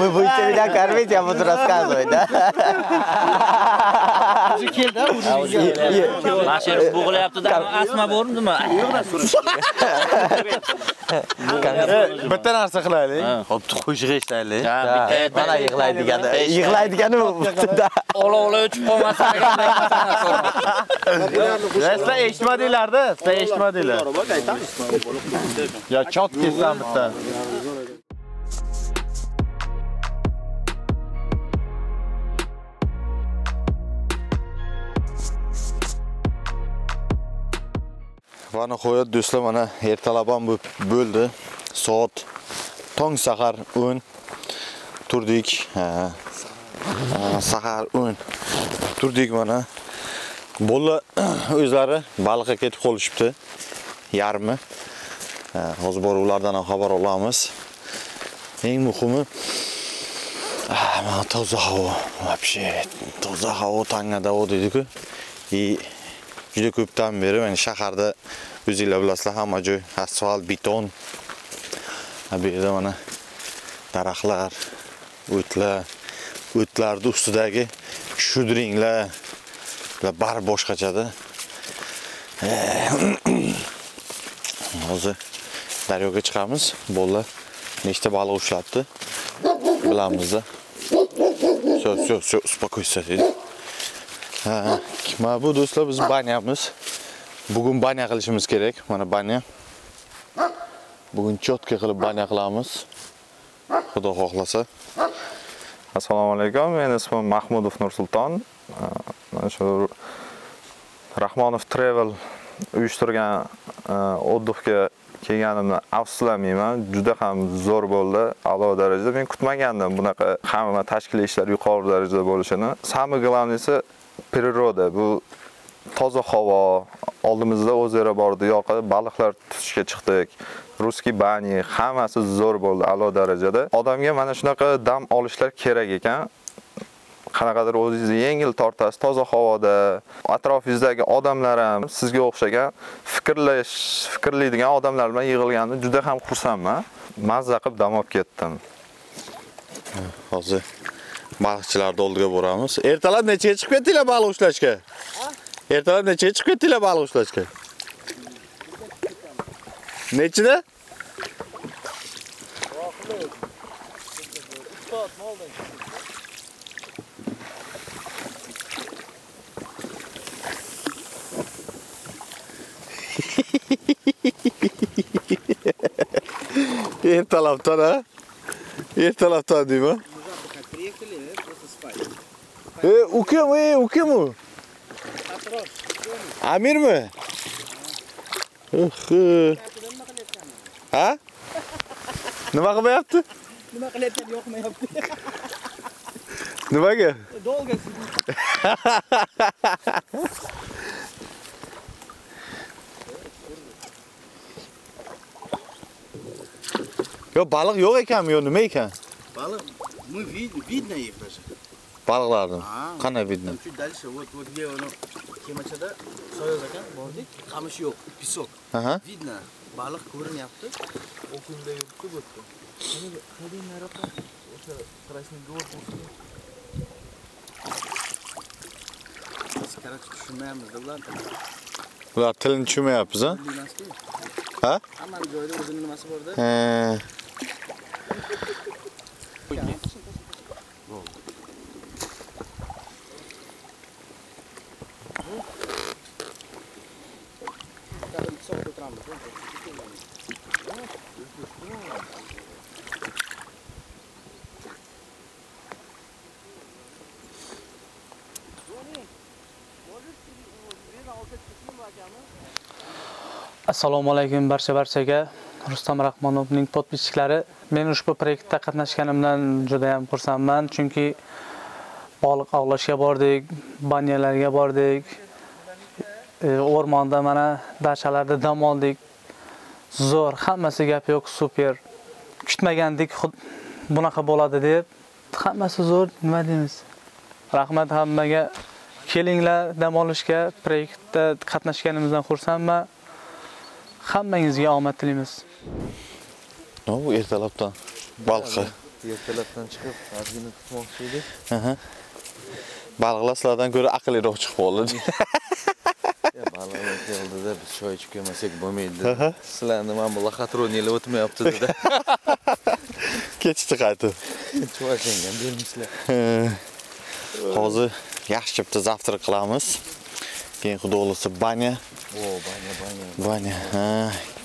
Вы будете меня кормить, я буду рассказывать, да? Уже кел, да? Машина буг'layapti, asma bo'ldimi? Yo'qda surish. Bitta narsa qilaylik. Xo'p, qo'yishga ishlaylik. Mana yig'laydigan, yig'laydigan vaqtida ola-ola o'chib qolmasin degan so'radi. Sizlar eshitmadinglar-da? Sizlar eshitmadinglar. Ya chat kesam bitta. Va nihoyat do'stlar, mana ertalabdan bo'ldi. Soat tong sahar o'n turdik. Sahar o'n turdik mana. Bola o'zlari baliqqa ketib qolishibdi. Yarmi. Hozir bor ulardan ham xabar olamiz. Eng muhimi mana toza havo, вообще toza havo tangada o'tdi-ku. И juda ko'pdan beri mana shaharda o'zingizlar bilasizlar, hamma joy asfalt, beton. Bu yerda mana daraxtlar, o'tlar, o'tlarning ustidagi shudringlar bar boshqachada. Hozir daryoga chiqamiz. Bola nechta baliq ushlabdi? Bilamizda. Все, все, все, успокойся. Mana bu do'stlar biz banyamiz. Bugun banya qilishimiz kerak. Mana banya. Bugun chotka qilib banya qilamiz. Xudo xohlasa. Assalomu alaykum. Men ismim Mahmudov Nursulton. Mana shu Rahmonov Travel uyushtirgan o'tduvga kelganimdan afsuslamayman. Juda ham zo'r bo'ldi, a'lo darajada. Men kutmagandim bunaqa hamma tashkiliy ishlar yuqori darajada bo'lishini. Самый главныйsi природа. Bu toza hava, oldimizda o'zera bordi, yoqa baliqlar tutishga chiqdik. Ruski bani, hammasi zo'r bo'ldi, a'lo darajada. Odamga mana shunaqa dam olishlar kerak ekan. Qanaqadir o'zingizni yengil tortasiz, toza havoda, atrofingizdagi odamlar ham sizga o'xshagan, fikrlash, fikrlaydigan odamlar bilan yig'ilganimdan juda ham xursandman. Mazza qilib dam olib ketdim. Hozir baliqchilarni oldiga boramiz. Ertalab nechga chiqib ketdinglar baliq ushlashga? Ertalab nechga chiqib ketdinglar baliq ushlashga? Nechida? Her taraftan ha? Her taraftan değil mi? E, uke mu? E, uke mu? Amir mi? Ha? Ne bakımı yaptı? Ne bakımı yok mu yaptı? Ne bakı? Dolga sizi. Yo balık yok ekan, yo nima ekan? Balık mı vidno их даже. Balıklarni. Qanday vidno? Çünki дальше вот вот где оно kemachada soyoz ekan, bordik. Qamish yo'q, pisok. Vidno. Balık ko'rinyapti. O'qinda yuribdi bo'tdi. Qani qanday narqa? O'sha Krasniy Gor bo'lsin. Sigaret tushmayapmiz-da ular. Ular tilni tushmayapmiz, ha? Ha? Hamma joyda o'zining nimasi bor-da. Assalomu alaykum barcha-barchaga. Rustam Raxmonovning podpischiklari. Men ushbu loyihaga qatnashganimdan juda ham xursandman, chunki baliq ovlashga bordik, banyalarga bordik, o'rmonda mana dachalarda dam oldik. Zo'r, hammasi gap yo'q, super. Kutmagandik, bunaqa bo'ladi deb. Hammasi zo'r, nima deymiz? Rahmat hammaga. Kelinglar dam olishga, loyihaga qatnashganimizdan xursandman. Hammangizga omad tilaymiz. No, bu ertalabdan baliqqa. Ertalabdan chiqib, azgina tutmoqchi edik. Aha. Baliqlar sizlardan ko'ra aqlliroq chiqib qoldi. Ya baliqlar keldida biz choy ichib kelmasak bo'lmaydi. Sizlarni men bu laxatronilar o'tmayapti-da. Kechdi qaytib. Choy senga bermisizlar. Hozir yaxshibdi zavtrak qilamiz. Keyin xudo xolisi banya. O, banya, banya. Banya, ha.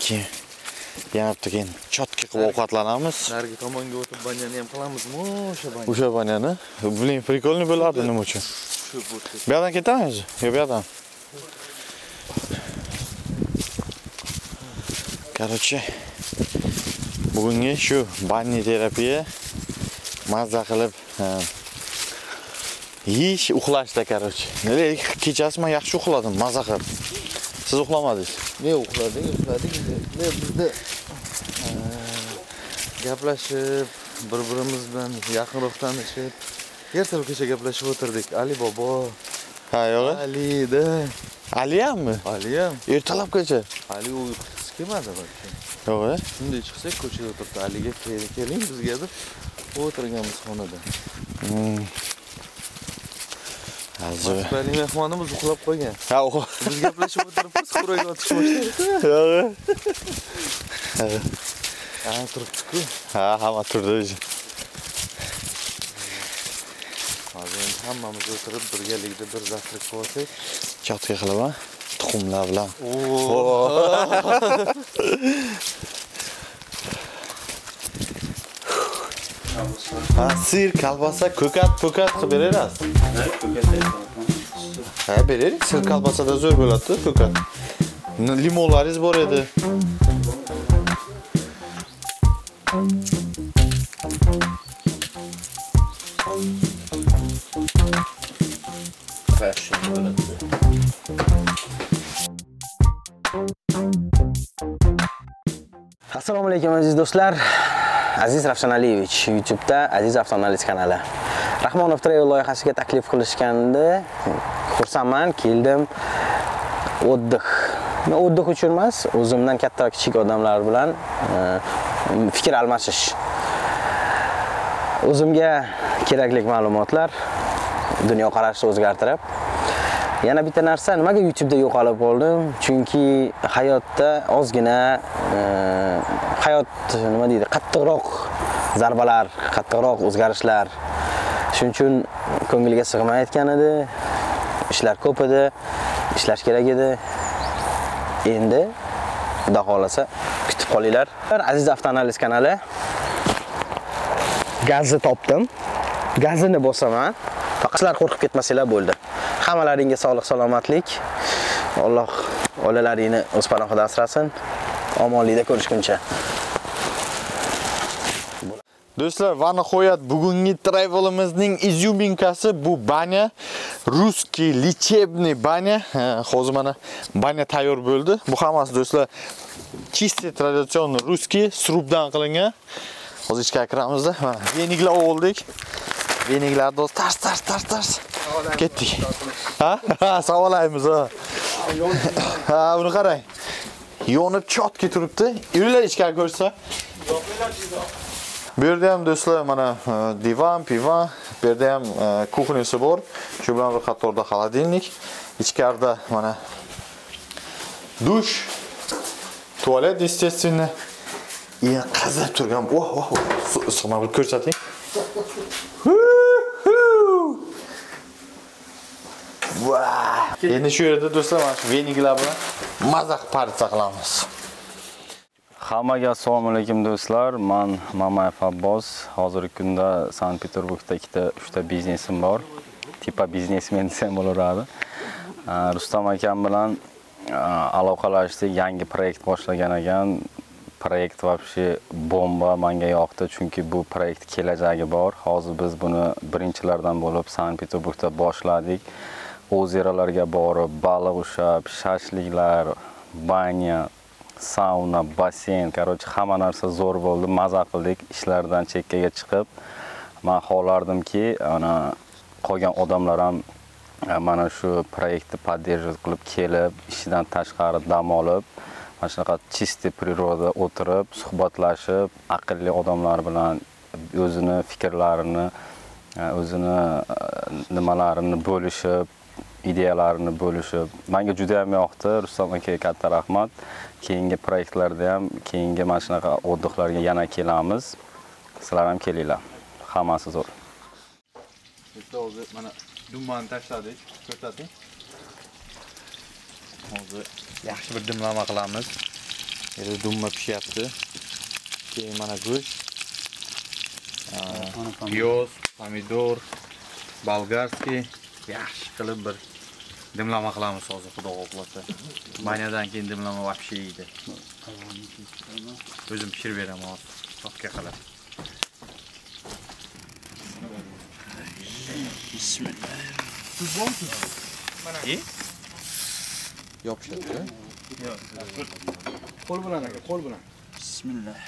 Keyin yanapti, keyin chotki qilib ovqatlanamiz. Nargi tomonga o'tib banyani ham qilamizmi, o'sha banya. O'sha banyani. Blin, prikolniy bo'lardi nima uchun? Shu bo'tdi. Bu yerdan ketamiz, yo bu yerdan. Qarochi. Bugungi shu banya terapiya mazza qilib yeyish, uxlashda qarochi. Nega kechasi men yaxshi uxladim, mazza qilib. Siz uxlamadingiz. Men uxladim, uxladik. Men bizda gaplashib, bir-birimiz bilan yaqinroq tanishib, ertalab kecha gaplashib o'tirdik. Ali bobo. Ha, yo'q. Alida. Ali hammi? Ali ham. Ertalab kecha. Ali uyqusi kelmadi balki. Yo'q-a? Shunday chiqsak ko'chada o'tirdi. Aliga keling bizga deb o'tirganmiz xonada. Azizlar, mehmonimiz uxlab qolgan. Ha, biz gaplashib o'tiribmiz, qo'rayga otishib boshladik. Yo'q. Ha, turibdi-ku. Ha, hamma turdi. Hozir hammamiz o'tirib birgalikda bir zahrik qilsak, chotga qilaman, tuxumlar bilan. Asir, kalbasa, ko'kat, ko'kat qilib berasiz. Ha, ko'kat aytaman. Ha, beraylik. Sir kalbasada zo'r bo'ladi, ko'kat. Limonlaringiz bor edi. Fashion bo'ladi. Selamünaleyküm aziz dostlar. Aziz Rafshanaliyevich YouTube'da Aziz Avtonalitik kanali. Rahmonov Travel loyihasiga taklif qilishganda xursandman, keldim. O'tdik. Men o'tdik uchun emas, o'zimdan katta kichik odamlar bilan fikr almashish. O'zimga kerakli ma'lumotlar, dunyo qarashini o'zgartirib, yana bitta narsa, nimaga YouTube'da yo'qolib qoldim? Chunki hayotda ozgina e, hayot nima deydi, qattiqroq zarbalar, qattiqroq o'zgarishlar. Shuning uchun ko'ngilga sig'mayotgan edi. Ishlar ko'p edi, ishlash kerak edi. Endi xudo xolasa kutib qolinglar. Aziz Avtoanaliz kanali. Gazni topdim. Gazini bosaman. Faqat sizlar qo'rqib ketmasanglar bo'ldi. Hammalaringga sog'lik, salomatlik. Alloh oilalaringni o'z panohida asrasin. Omonlikda ko'rishguncha. Do'stlar, va nihoyat bugungi travelimizning izyuminkasi bu banya. Ruski lichebniy banya. Hozir mana banya tayyor bo'ldi. Bu hammasi do'stlar chisti traditsion ruski srubdan qilingan. Hozir ichga kiramizda. Mana veniglar oldik. Veniglar do'st tars tars tars tars. Ketdik. Ha? Ha, savolaymiz ha. Ha, buni qarang. Yonib chotga turibdi. Uylar ichkari ko'rsa. Bu yerda ham do'stlar mana divan, piva, bu yerda ham kuxnyasi bor. Shu bilan bir qatorda xolodilnik. Ichkarida mana dush, tualet, естественно. Ya qazib turgan. Voh, voh, voh. Sig'mab ko'rsating. Endi shu yerda do'stlar mana shu veniglar bilan mazah parcha qilamiz. Hammaga assalomu alaykum do'stlar. Men Mamayev Abbas. Hozirgi kunda Sankt-Peterburgda ikkita uchta biznesim bor. Tipa biznesmen desam bo'laradi. Rustam akam bilan aloqalashdik, yangi loyiha boshlagan ekan. Proyekt vobshe bomba menga yoqdi, chunki bu proyekt kelajagi bor. Hozir biz buni birinchilardan bo'lib Sankt-Peterburgda boshladik. O'zeralarga borib, baliq ushab, shashliklar, banya, sauna, basseyn, qarochi hamma narsa zo'r bo'ldi. Mazza qildik, ishlardan chekkaga chiqib. Men xohlardimki, ana qolgan odamlar ham mana shu proyektni podderjat qilib kelib, ishidan tashqari dam olib, mana shunaqa chisti priroda o'tirib, suhbatlashib, aqlli odamlar bilan o'zini fikrlarini, o'zini nimalarini bo'lishib, ideyalarini bo'lishib. Menga juda ham yoqdi. Rustam akaga katta rahmat. Keyingi loyihalarda ham, keyingi mana shunaqa o'tdiqlarga yana kelamiz. Sizlar ham kelinglar. Hammasi zo'r. Hozir mana dumani tashladik. Ko'rsating. Hozir yaxshi bir dimlama qilamiz. Yerda dumma pishyapti. Keyin mana go'sht, piyoz, pomidor, bolgarskiy yaxshi qilib bir dimlama qilamiz hozir, xudo xohlasa. Banyadan keyin dimlama vobshe yeydi. O'zim pishirib beraman hozir, topga qilib. Bismillah. Mana yopishadi. Qo'l bilan aka, qo'l bilan. Bismillah.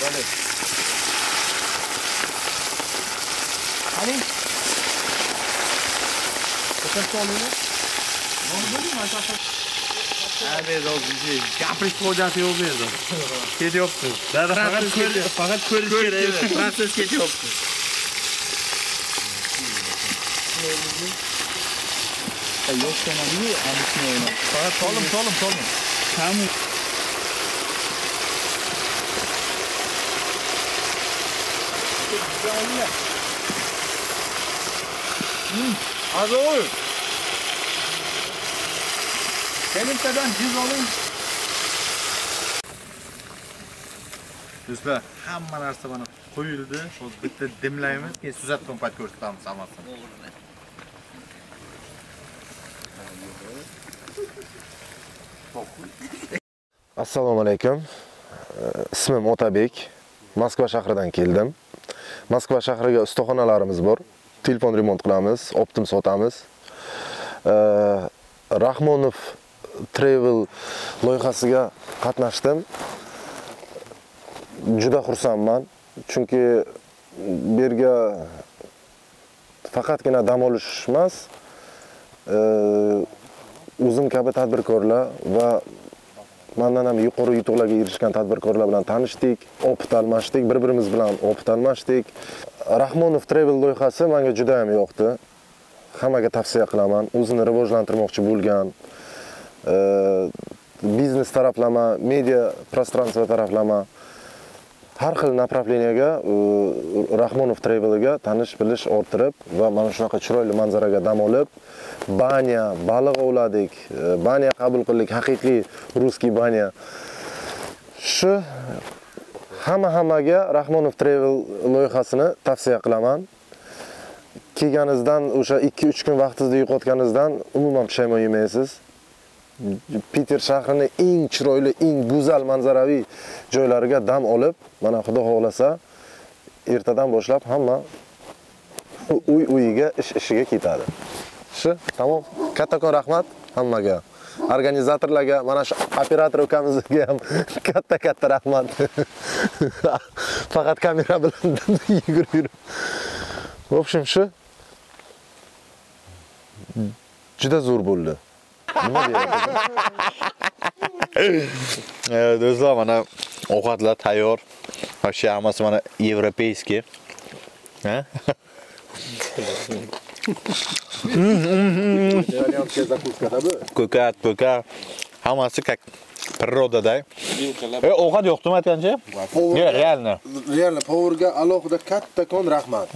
Bale. Hani? Kaçta oluyor? Onu bölüm arkadaşlar. Abi dozucu. Kapris projesi yok muydu? Kedi yoktu. Daha fakat kedi, fakat kedi kedi. Fransız kedi yoktu. Ay yok tamam iyi. Anlıyorum. Fakat solum solum solum. Tamam. Güzel. Hazır ol. Benimkeden cüz olun. Dostlar, hamma narsa bana koyuldu. Hozir bitta dimlaymiz, keyin suzat kompat ko'rsatamiz hammasini. Assalomu alaykum. Ismim Otabek. Moskva shahridan keldim. Moskva shahriga ustaxonalarimiz bor. Telefon remont qilamiz, optim sotamiz. Rahmonov Travel loyihasiga qatnashdim. Juda xursandman. Chunki birga faqatgina dam olish emas, o'zim kabi tadbirkorlar va mendan ham yuqori yutuqlarga erishgan tadbirkorlar bilan tanishdik, opit almashdik, bir-birimiz bilan opit almashdik. Rahmonov Travel loyihasi menga juda ham yoqdi. Hammaga tavsiya qilaman. O'zini rivojlantirmoqchi bo'lgan, biznes taraflama, media пространство taraflama, har xil направлениеga Rahmonov Travel'iga tanish bilish orttirib va mana shunaqa chiroyli manzaraga dam olib, banya, baliq ovladik, banya qabul qildik, haqiqiy ruskiy banya. Shu hamma-hammaga Rahmonov Travel loyihasini tavsiya qilaman. Kelganingizdan o'sha ikki uch kun vaqtingizni yo'qotganingizdan umuman pushaymon yemaysiz. Piter shahrining eng chiroyli, eng go'zal manzaraviy joylariga dam olib, mana xudo xohlasa, ertadan boshlab hamma uy-uyiga, ish-ishiga ketadi. Shu, tamom. Kattakon rahmat hammaga. Organizatorlarga, mana shu operator ukamizga ham katta-katta rahmat. Faqat kamera bilan yugurib. В общем, shu juda zo'r bo'ldi. Do'stlar, mana ovqatlar tayyor. Vashya hammasi mana yevropeyskiy. Ha? Ko'kat, po'ka. Hammasi как природадай. E, ovqat yo'qdim aytgancha? Yo'q, realni. Realni powerga alohida kattakon rahmat.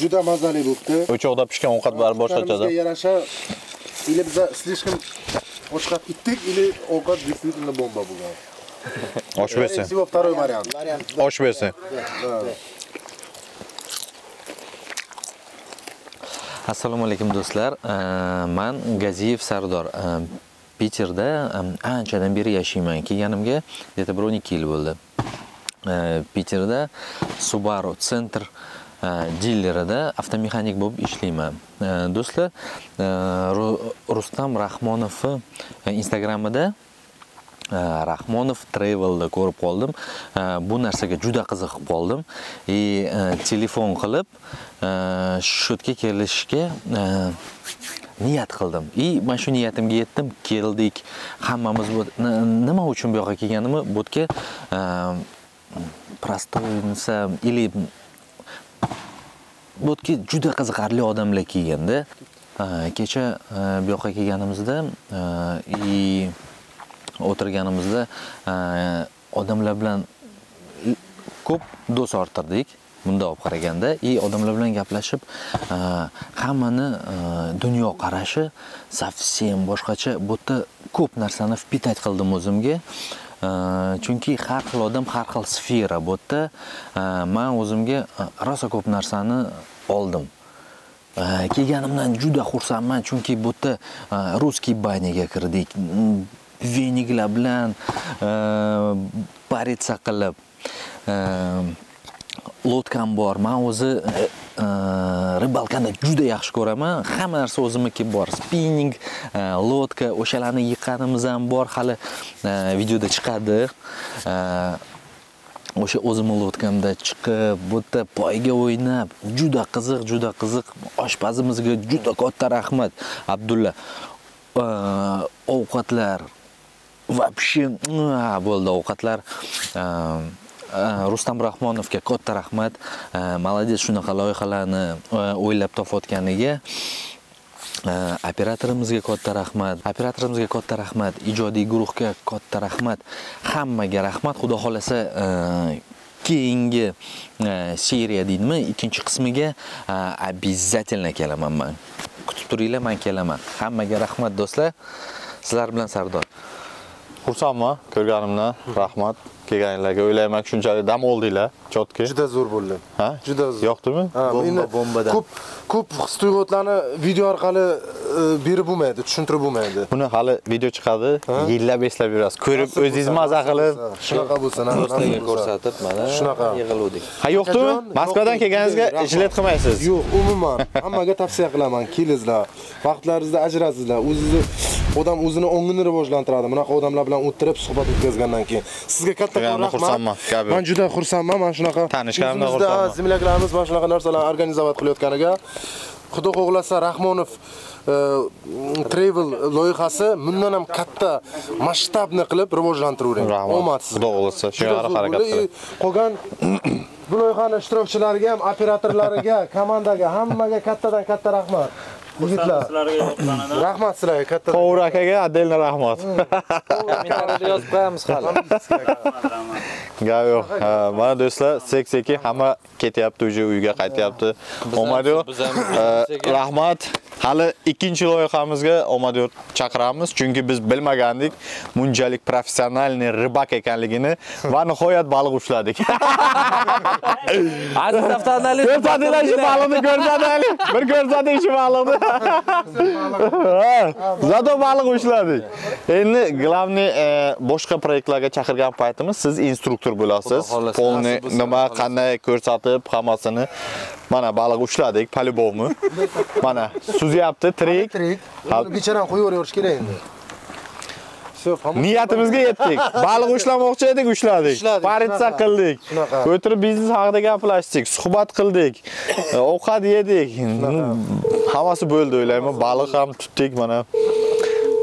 Juda mazali bo'ldi. O'choqda pishgan ovqat bari boshqacha. Или biz слишком oshqab ketdik, или ovqat действительно bomba bo'lgan. Osh bersin. Всего второй вариант. Osh bersin. Assalomu alaykum do'stlar. Men Gaziev Sardor. Piterda anchadan beri yashayman. Kelganimga deta bir o'n ikki yil bo'ldi. Piterda Subaru Center dilerida avtomexanik bo'lib ishlayman. Do'stlar, Rustam Raxmonovni Instagramida Rahmonov Travel da ko'rib qoldim. Bu narsaga juda qiziqib qoldim. E telefon qilib, shotga kelishga niyat qildim. E men shu niyatimga yetdim, keldik. Hammamiz nima uchun bu yoqqa kelganimni, bu yerga prostoyniy или Botki juda qiziqarli odamlar kelganda, kecha bu yoqqa kelganimizda i o'tirganimizda odamlar bilan ko'p do'st orttirdik. Bunda olib qaraganda, i odamlar bilan gaplashib, hammani dunyo qarashi совсем boshqacha. Bu yerda ko'p narsani vpitay qildim o'zimga. Chunki har xil odam, har xil sfera. Bu yerda men o'zimga rosa ko'p narsani oldim. Kelganimdan juda xursandman, chunki bu yerda ruskiy banyaga kirdik. Veniglar bilan paritsa qilib, lodkam bor. Men o'zi ribalkani juda yaxshi ko'raman. Hamma narsa o'zimniki bor. Spinning, lodka, o'shalarni yiqqanimiz ham bor. Hali videoda chiqadi. O'sha o'zimning lodkamda chiqib, bu yerda poyga o'ynab, juda qiziq, juda qiziq. Oshpazimizga juda katta rahmat, Abdullah. Ovqatlar vobshe bo'ldi ovqatlar. Rustam Raxmonovga katta rahmat. Молодец, shunaqa loyihalarni o'ylab topotganiga. Operatorimizga katta rahmat. Operatorimizga katta rahmat. Ijodiy guruhga katta rahmat. Hammaga rahmat. Xudo xolasa keyingi seriya deydimi, ikkinchi qismiga обязательно kelaman men. Kutib turinglar, men kelaman. Hammaga rahmat do'stlar. Sizlar bilan Sardor. Xursandman ko'rganimdan. Rahmat. Kelganlarga o'ylayman shunchalik dam oldinglar, chotki. Juda zo'r bo'ldi. Ha? Juda zo'r. Yoqdimi? Bomba, bombadan. Ko'p ko'p his-tuyg'otlarni video orqali berib bo'lmaydi, tushuntirib bo'lmaydi. Buni hali video chiqadi, yillab eslab yurasiz. Ko'rib o'zingiz mazza qilib, shunaqa bo'lsin, do'stlarga ko'rsatib, mana shunaqa yig'ildik. Ha, yo'qdimi? Moskvadan kelganingizga jilet qilmaysiz. Yo'q, umuman hammaga tavsiya qilaman, kelinglar. Vaqtlaringizni ajratinglar, o'zingizni odam o'zini o'ngini rivojlantiradi. Bunaqa odamlar bilan o'tirib suhbat o'tkazgandan keyin sizga kattakon rahmat. Men juda xursandman. Men shunaqa tanishganimdan xursandman. Zimlaklarimiz mana shunaqa narsalarni organizatsiya qilayotganiga. Xudo xohlasa Rahmonov Travel loyihasi bundan ham katta masshtabni qilib rivojlantiravering. Rahmat. Xudo xohlasa shunga qarab harakat qiling. Qolgan bu loyihani ishtirokchilariga ham, operatorlariga, komandaga, hammaga kattadan katta rahmat. Yigitlar. Rahmat sizlarga katta. Qovur akaga addelna rahmat. Kommentariyada yozib qo'yamiz hali. G'ayo. Mana do'stlar, sekseki hamma ketyapti, o'zi uyga qaytyapti. Omadyor. Rahmat. Hali ikkinchi loyihamizga Omadyor chaqiramiz, chunki biz bilmagandik bunchalik professionalniy ribak ekanligini va nihoyat baliq ushladik. Aziz Avtonalitik. Ko'rsatdinglar shu baliqni, ko'rsatdinglar. Bir ko'rsatding shu baliqni. Zato balık uçladık. Endi glavni boshqa proyektlarga chaqirgan paytimiz siz instruktor bo'lasiz. Polni nima qanday ko'rsatib hammasini mana balık uçladık, palyubovmi. Mana suzyapti, trik. Bicharan qo'yaverish kerak endi. Niyatimizga yetdik. Baliq ushlamoqchi edik, ushladik. Paritsa qildik. O'tirib biznes haqida gaplashdik, suhbat qildik, ovqat yedik. Hammasi bo'ldi, o'ylayman. Baliq ham tutdik mana.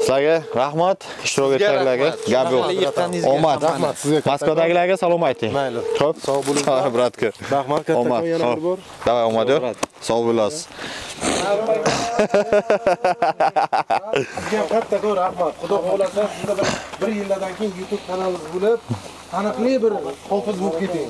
Sizlarga rahmat, ishtirok etganlarga. Gap yo'q. Omad. Moskvadagilarga salom ayting. Mayli. Xo'p, sog' bo'ling. Ha, bratka. Rahmat katta yana bir bor. Davay omad yo'q. Sog' bo'lasiz. Sizga katta rahmat. Xudo xohlasa, shunda bir yillardan keyin YouTube kanalimiz bo'lib, taniqli bir hofiz bo'lib keting.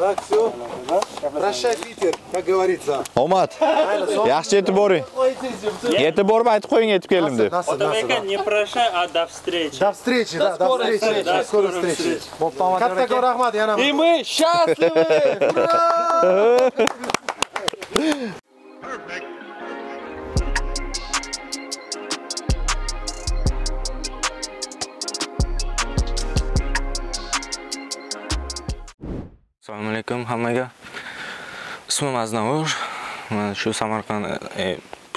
Так, все. Прощай, Питер, как говорится. Омат. Yaxshi yetib boring. Yetib borib aytib qo'ying, yetib keldim deb. Otabek, не прощай, а до встречи. До встречи, да, до встречи. До скорой встречи. Katta rahmat yana. И мы счастливы. Assalomu alaykum hammaga. Ismim Aznavor. Men shu Samarqand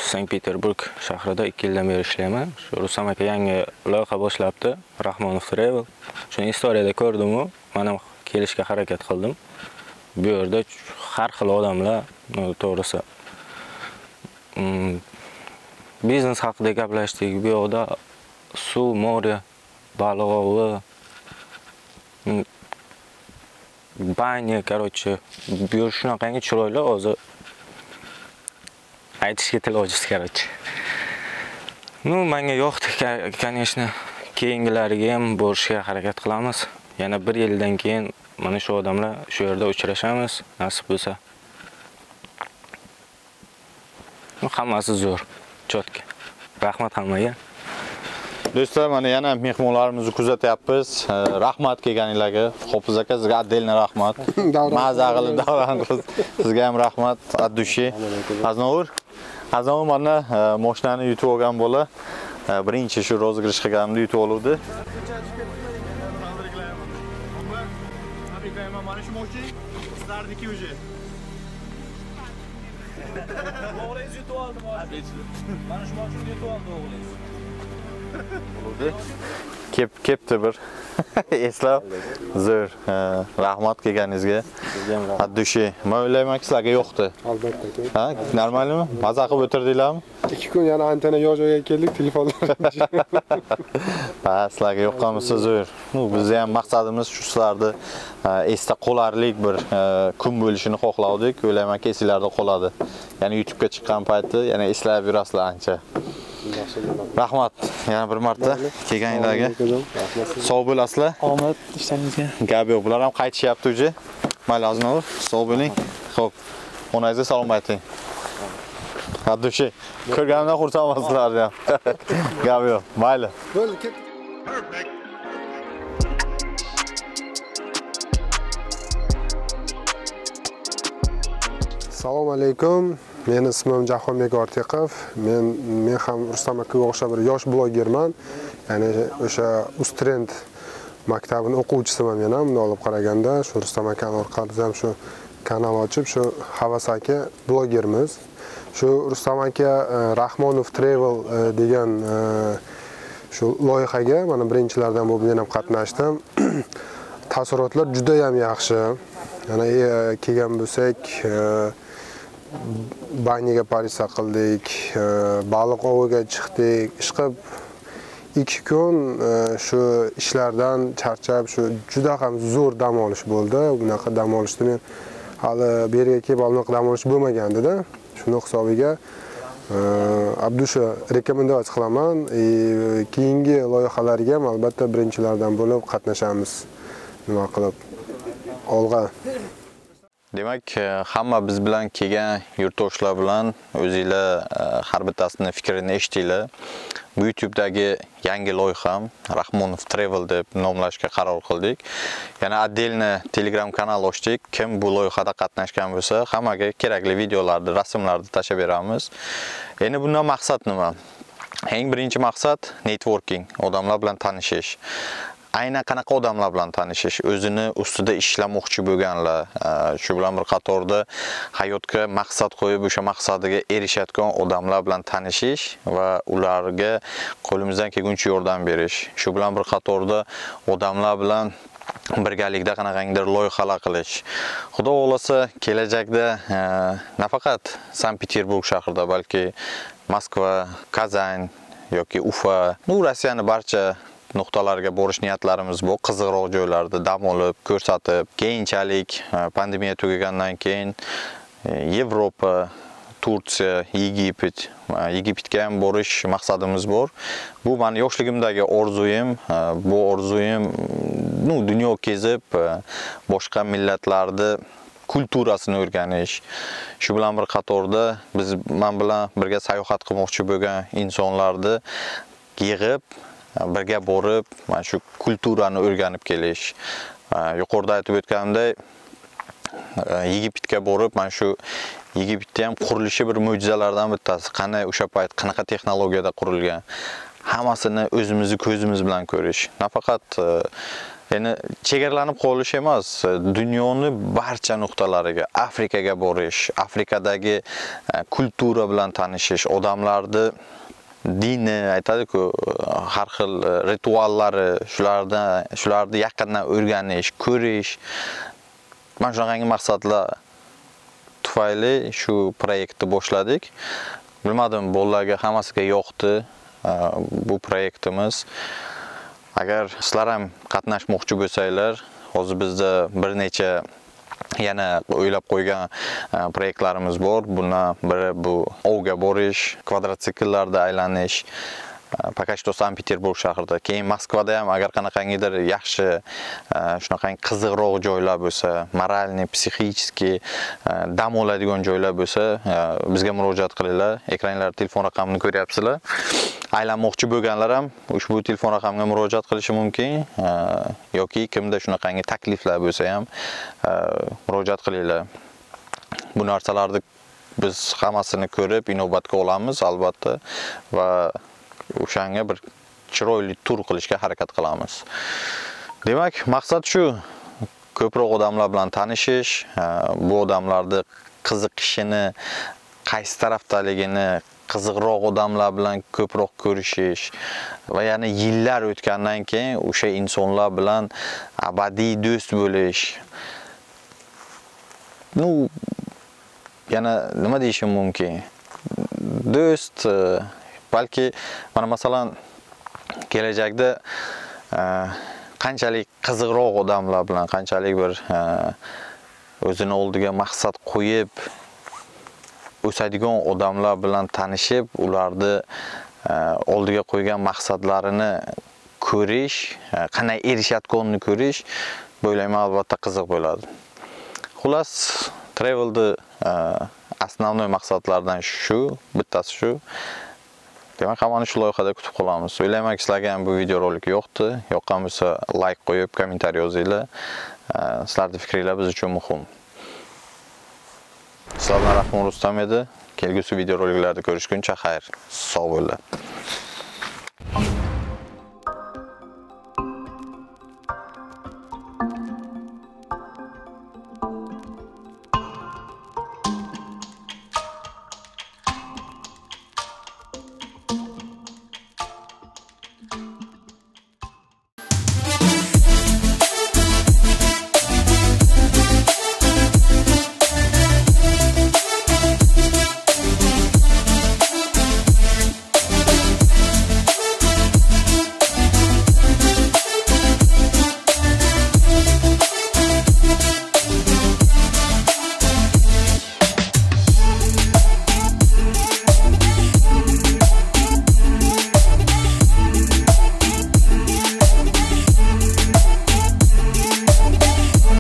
Sankt-Peterburg shahrida ikki yildan beri ishlayman. Shu Rustam aka yangi loyiha boshlabdi, Rahmonov Travel. Shuni istoriyada ko'rdim-ku, men ham kelishga harakat qildim. Bu yerda har xil odamlar, to'g'risi biznes haqida gaplashdik. Bu yerda suv, mo'ri, baliqovi, banye, короче, bu yer shunaqangi chiroyli, hozir aytishga til ojiz, короче. Ну, menga yoqdi, конечно, keyingilariga ham borishga harakat qilamiz. Yana bir yildan keyin mana shu odamlar shu yerda uchrashamiz, nasib bo'lsa. Ну, hammasi zo'r, chotka. Rahmat hammaga. Do'stlar, mana yana mehmonlarimizni kuzatyapmiz. Rahmat kelganinglarga. Xo'piz aka, sizga addelna rahmat. Mazza qilib davran qiz. Sizga ham rahmat, ad dushi. Aznavor. Aznavor mana mashinani yutib olgan bola. Birinchi shu rozgirish qilganimda yutib oldi. Kep kepti bir. Eslab zo'r. Rahmat kelganingizga. Addushi. Men o'ylayman, sizlarga yo'qdi. Albatta. Ha, normalmi? Maza qilib o'tirdinglarmi? ikki kun yana antena yo'q joyga keldik, telefonlar. Ha, sizlarga yoqqanmisiz zo'r. Nu, bizning ham maqsadimiz shu sizlarni esda qolarlik bir kun bo'lishini xohladik. O'ylaymanki, sizlarda qoladi. Ya'ni YouTube'ga chiqqan payti yana eslab yurasizlar ancha. Rahmat yana bir marta kelganinglarga. Sog' bo'lasizlar. Ahmed ishlaringizga. Gap yo'q, bular ham qaytishyapti o'zi. Mayli Aznavor, sog' bo'ling. Xo'p, onangizga salom ayting. Haddushi, ko'rganimdan xursandman sizlarni ham. Gap yo'q, mayli. Assalomu alaykum. Mening ismim Jahonbek Ortiqov. Men men ham Rustam akaga o'xshab bir yosh blogerman. Ya'ni o'sha Ustrend maktabining o'quvchisiman men ham. Buni olib qaraganda shu Rustam aka orqali ham shu kanal ochib, shu havas aka blogerimiz. Shu Rustam aka Rahmonov Travel degan shu loyihaga mana birinchilardan bo'lib men ham qatnashdim. Taassurotlar juda ham yaxshi. Yana kelgan bo'lsak, banyaga parisa qildik, baliq oviga chiqdik. Ishqib ikki kun shu ishlardan charchab, shu juda ham zo'r dam olish bo'ldi. Bunaqa dam olishni men hali bu yerga kelib olmoq dam olish bo'lmagandi-da. Shuni hisobiga Abdusha rekomendatsiya qilaman. Keyingi loyihalarga albatta birinchilardan bo'lib qatnashamiz. Nima qilib olg'a. Demak, hamma biz bilan kelgan yurtdoshlar bilan o'zingizlar har birtasining fikrini eshitdinglar. Bu YouTube'dagi yangi loyiham Rahmonov Travel deb nomlashga qaror qildik. Yana отдельно Telegram kanal ochdik. Kim bu loyihada qatnashgan bo'lsa, hammaga kerakli videolarni, rasmlarni tashab beramiz. Endi bundan maqsad nima? Eng birinchi maqsad networking, odamlar bilan tanishish. Aynan qanaqa odamlar bilan tanishish, o'zini ustida ishlamoqchi bo'lganlar, shu bilan bir qatorda hayotga maqsad qo'yib, o'sha maqsadiga erishayotgan odamlar bilan tanishish va ularga qo'limizdan kelguncha yordam berish. Shu bilan bir qatorda odamlar bilan birgalikda qanaqangdir loyihalar qilish. Xudo xolasa kelajakda nafaqat Sankt-Peterburg shahrida, balki Moskva, Kazan yoki Ufa, bu Rossiyaning barcha nuqtalarga borish niyatlarimiz bu qiziqroq joylarda dam olib, ko'rsatib, keyinchalik pandemiya tugagandan keyin Yevropa, Turtsiya, Yigipit, Yigipitga ham borish maqsadimiz bor. Bu meni yoshligimdagi orzuyim, bu orzuyim, nu dunyo kezib, boshqa millatlarni kulturasini o'rganish. Shu bilan bir qatorda biz men bilan birga sayohat qilmoqchi bo'lgan insonlarni yig'ib birga borib, mana shu kulturani o'rganib kelish. Yuqorida aytib o'tganimdek, Yigipitga borib, mana shu Yigipitda ham qurilishi bir mo'jizalardan bittasi. Qanday o'sha payt qanaqa texnologiyada qurilgan, hammasini o'zimizni ko'zimiz bilan ko'rish. Nafaqat ya'ni chegaralanib qolish emas, dunyoni barcha nuqtalariga, Afrikaga borish, Afrikadagi kultura bilan tanishish, odamlarni dini, aytadiku, har xil rituallari, shulardan, shularni yaqindan o'rganish, ko'rish. Mana shunaqangi maqsadlar tufayli shu loyihani boshladik. Bilmadim, bolalarga hammasiga yoqdi bu loyihamiz. Agar sizlar ham qatnashmoqchi bo'lsanglar, hozir bizda bir necha yana o'ylab qo'ygan loyihalarimiz bor. Buna biri bu ovga borish, kvadrotsikllarda aylanish, пока что Sankt-Peterburg shahrida, keyin Moskvada ham agar qanaqangidir yaxshi, shunaqangi qiziqroq joylar bo'lsa, moralniy, psixический dam oladigan joylar bo'lsa, bizga murojaat qilinglar. Ekranlar telefon raqamini ko'ryapsizlar. Aylanmoqchi bo'lganlar ham ushbu telefon raqamiga murojaat qilishi mumkin yoki kimda shunaqangi takliflar bo'lsa ham murojaat qilinglar. Bu narsalarni biz hammasini ko'rib, inobatga olamiz albatta va o'shanga bir chiroyli tur qilishga harakat qilamiz. Demak, maqsad shu, ko'proq odamlar bilan tanishish, bu odamlarni qiziqishini, qaysi tarafdaligini, qiziqroq odamlar bilan ko'proq ko'rishish va yana yillar o'tgandan keyin o'sha insonlar bilan abadiy do'st bo'lish. Nu yana nima deyishim mumkin? Do'st balki mana masalan kelajakda qanchalik qiziqroq odamlar bilan, qanchalik bir o'zini oldiga maqsad qo'yib o'sadigan odamlar bilan tanishib, ularni oldiga qo'ygan maqsadlarini ko'rish, qanday erishayotganini ko'rish, bo'layman albatta qiziq bo'ladi. Xullas, travelni asosiy maqsadlardan shu, bittasi shu. Demak, hammani shu loyihada kutib qolamiz. O'ylaymanki, sizlarga ham bu video rolik yoqdi. Yoqqan bo'lsa, like qo'yib, kommentariy yozinglar. Sizlarning fikringiz biz uchun muhim. Salom, Rahmon Rustam edi. kelgusi videoroliklarda ko'rishguncha xayr, sog' bo'linglar.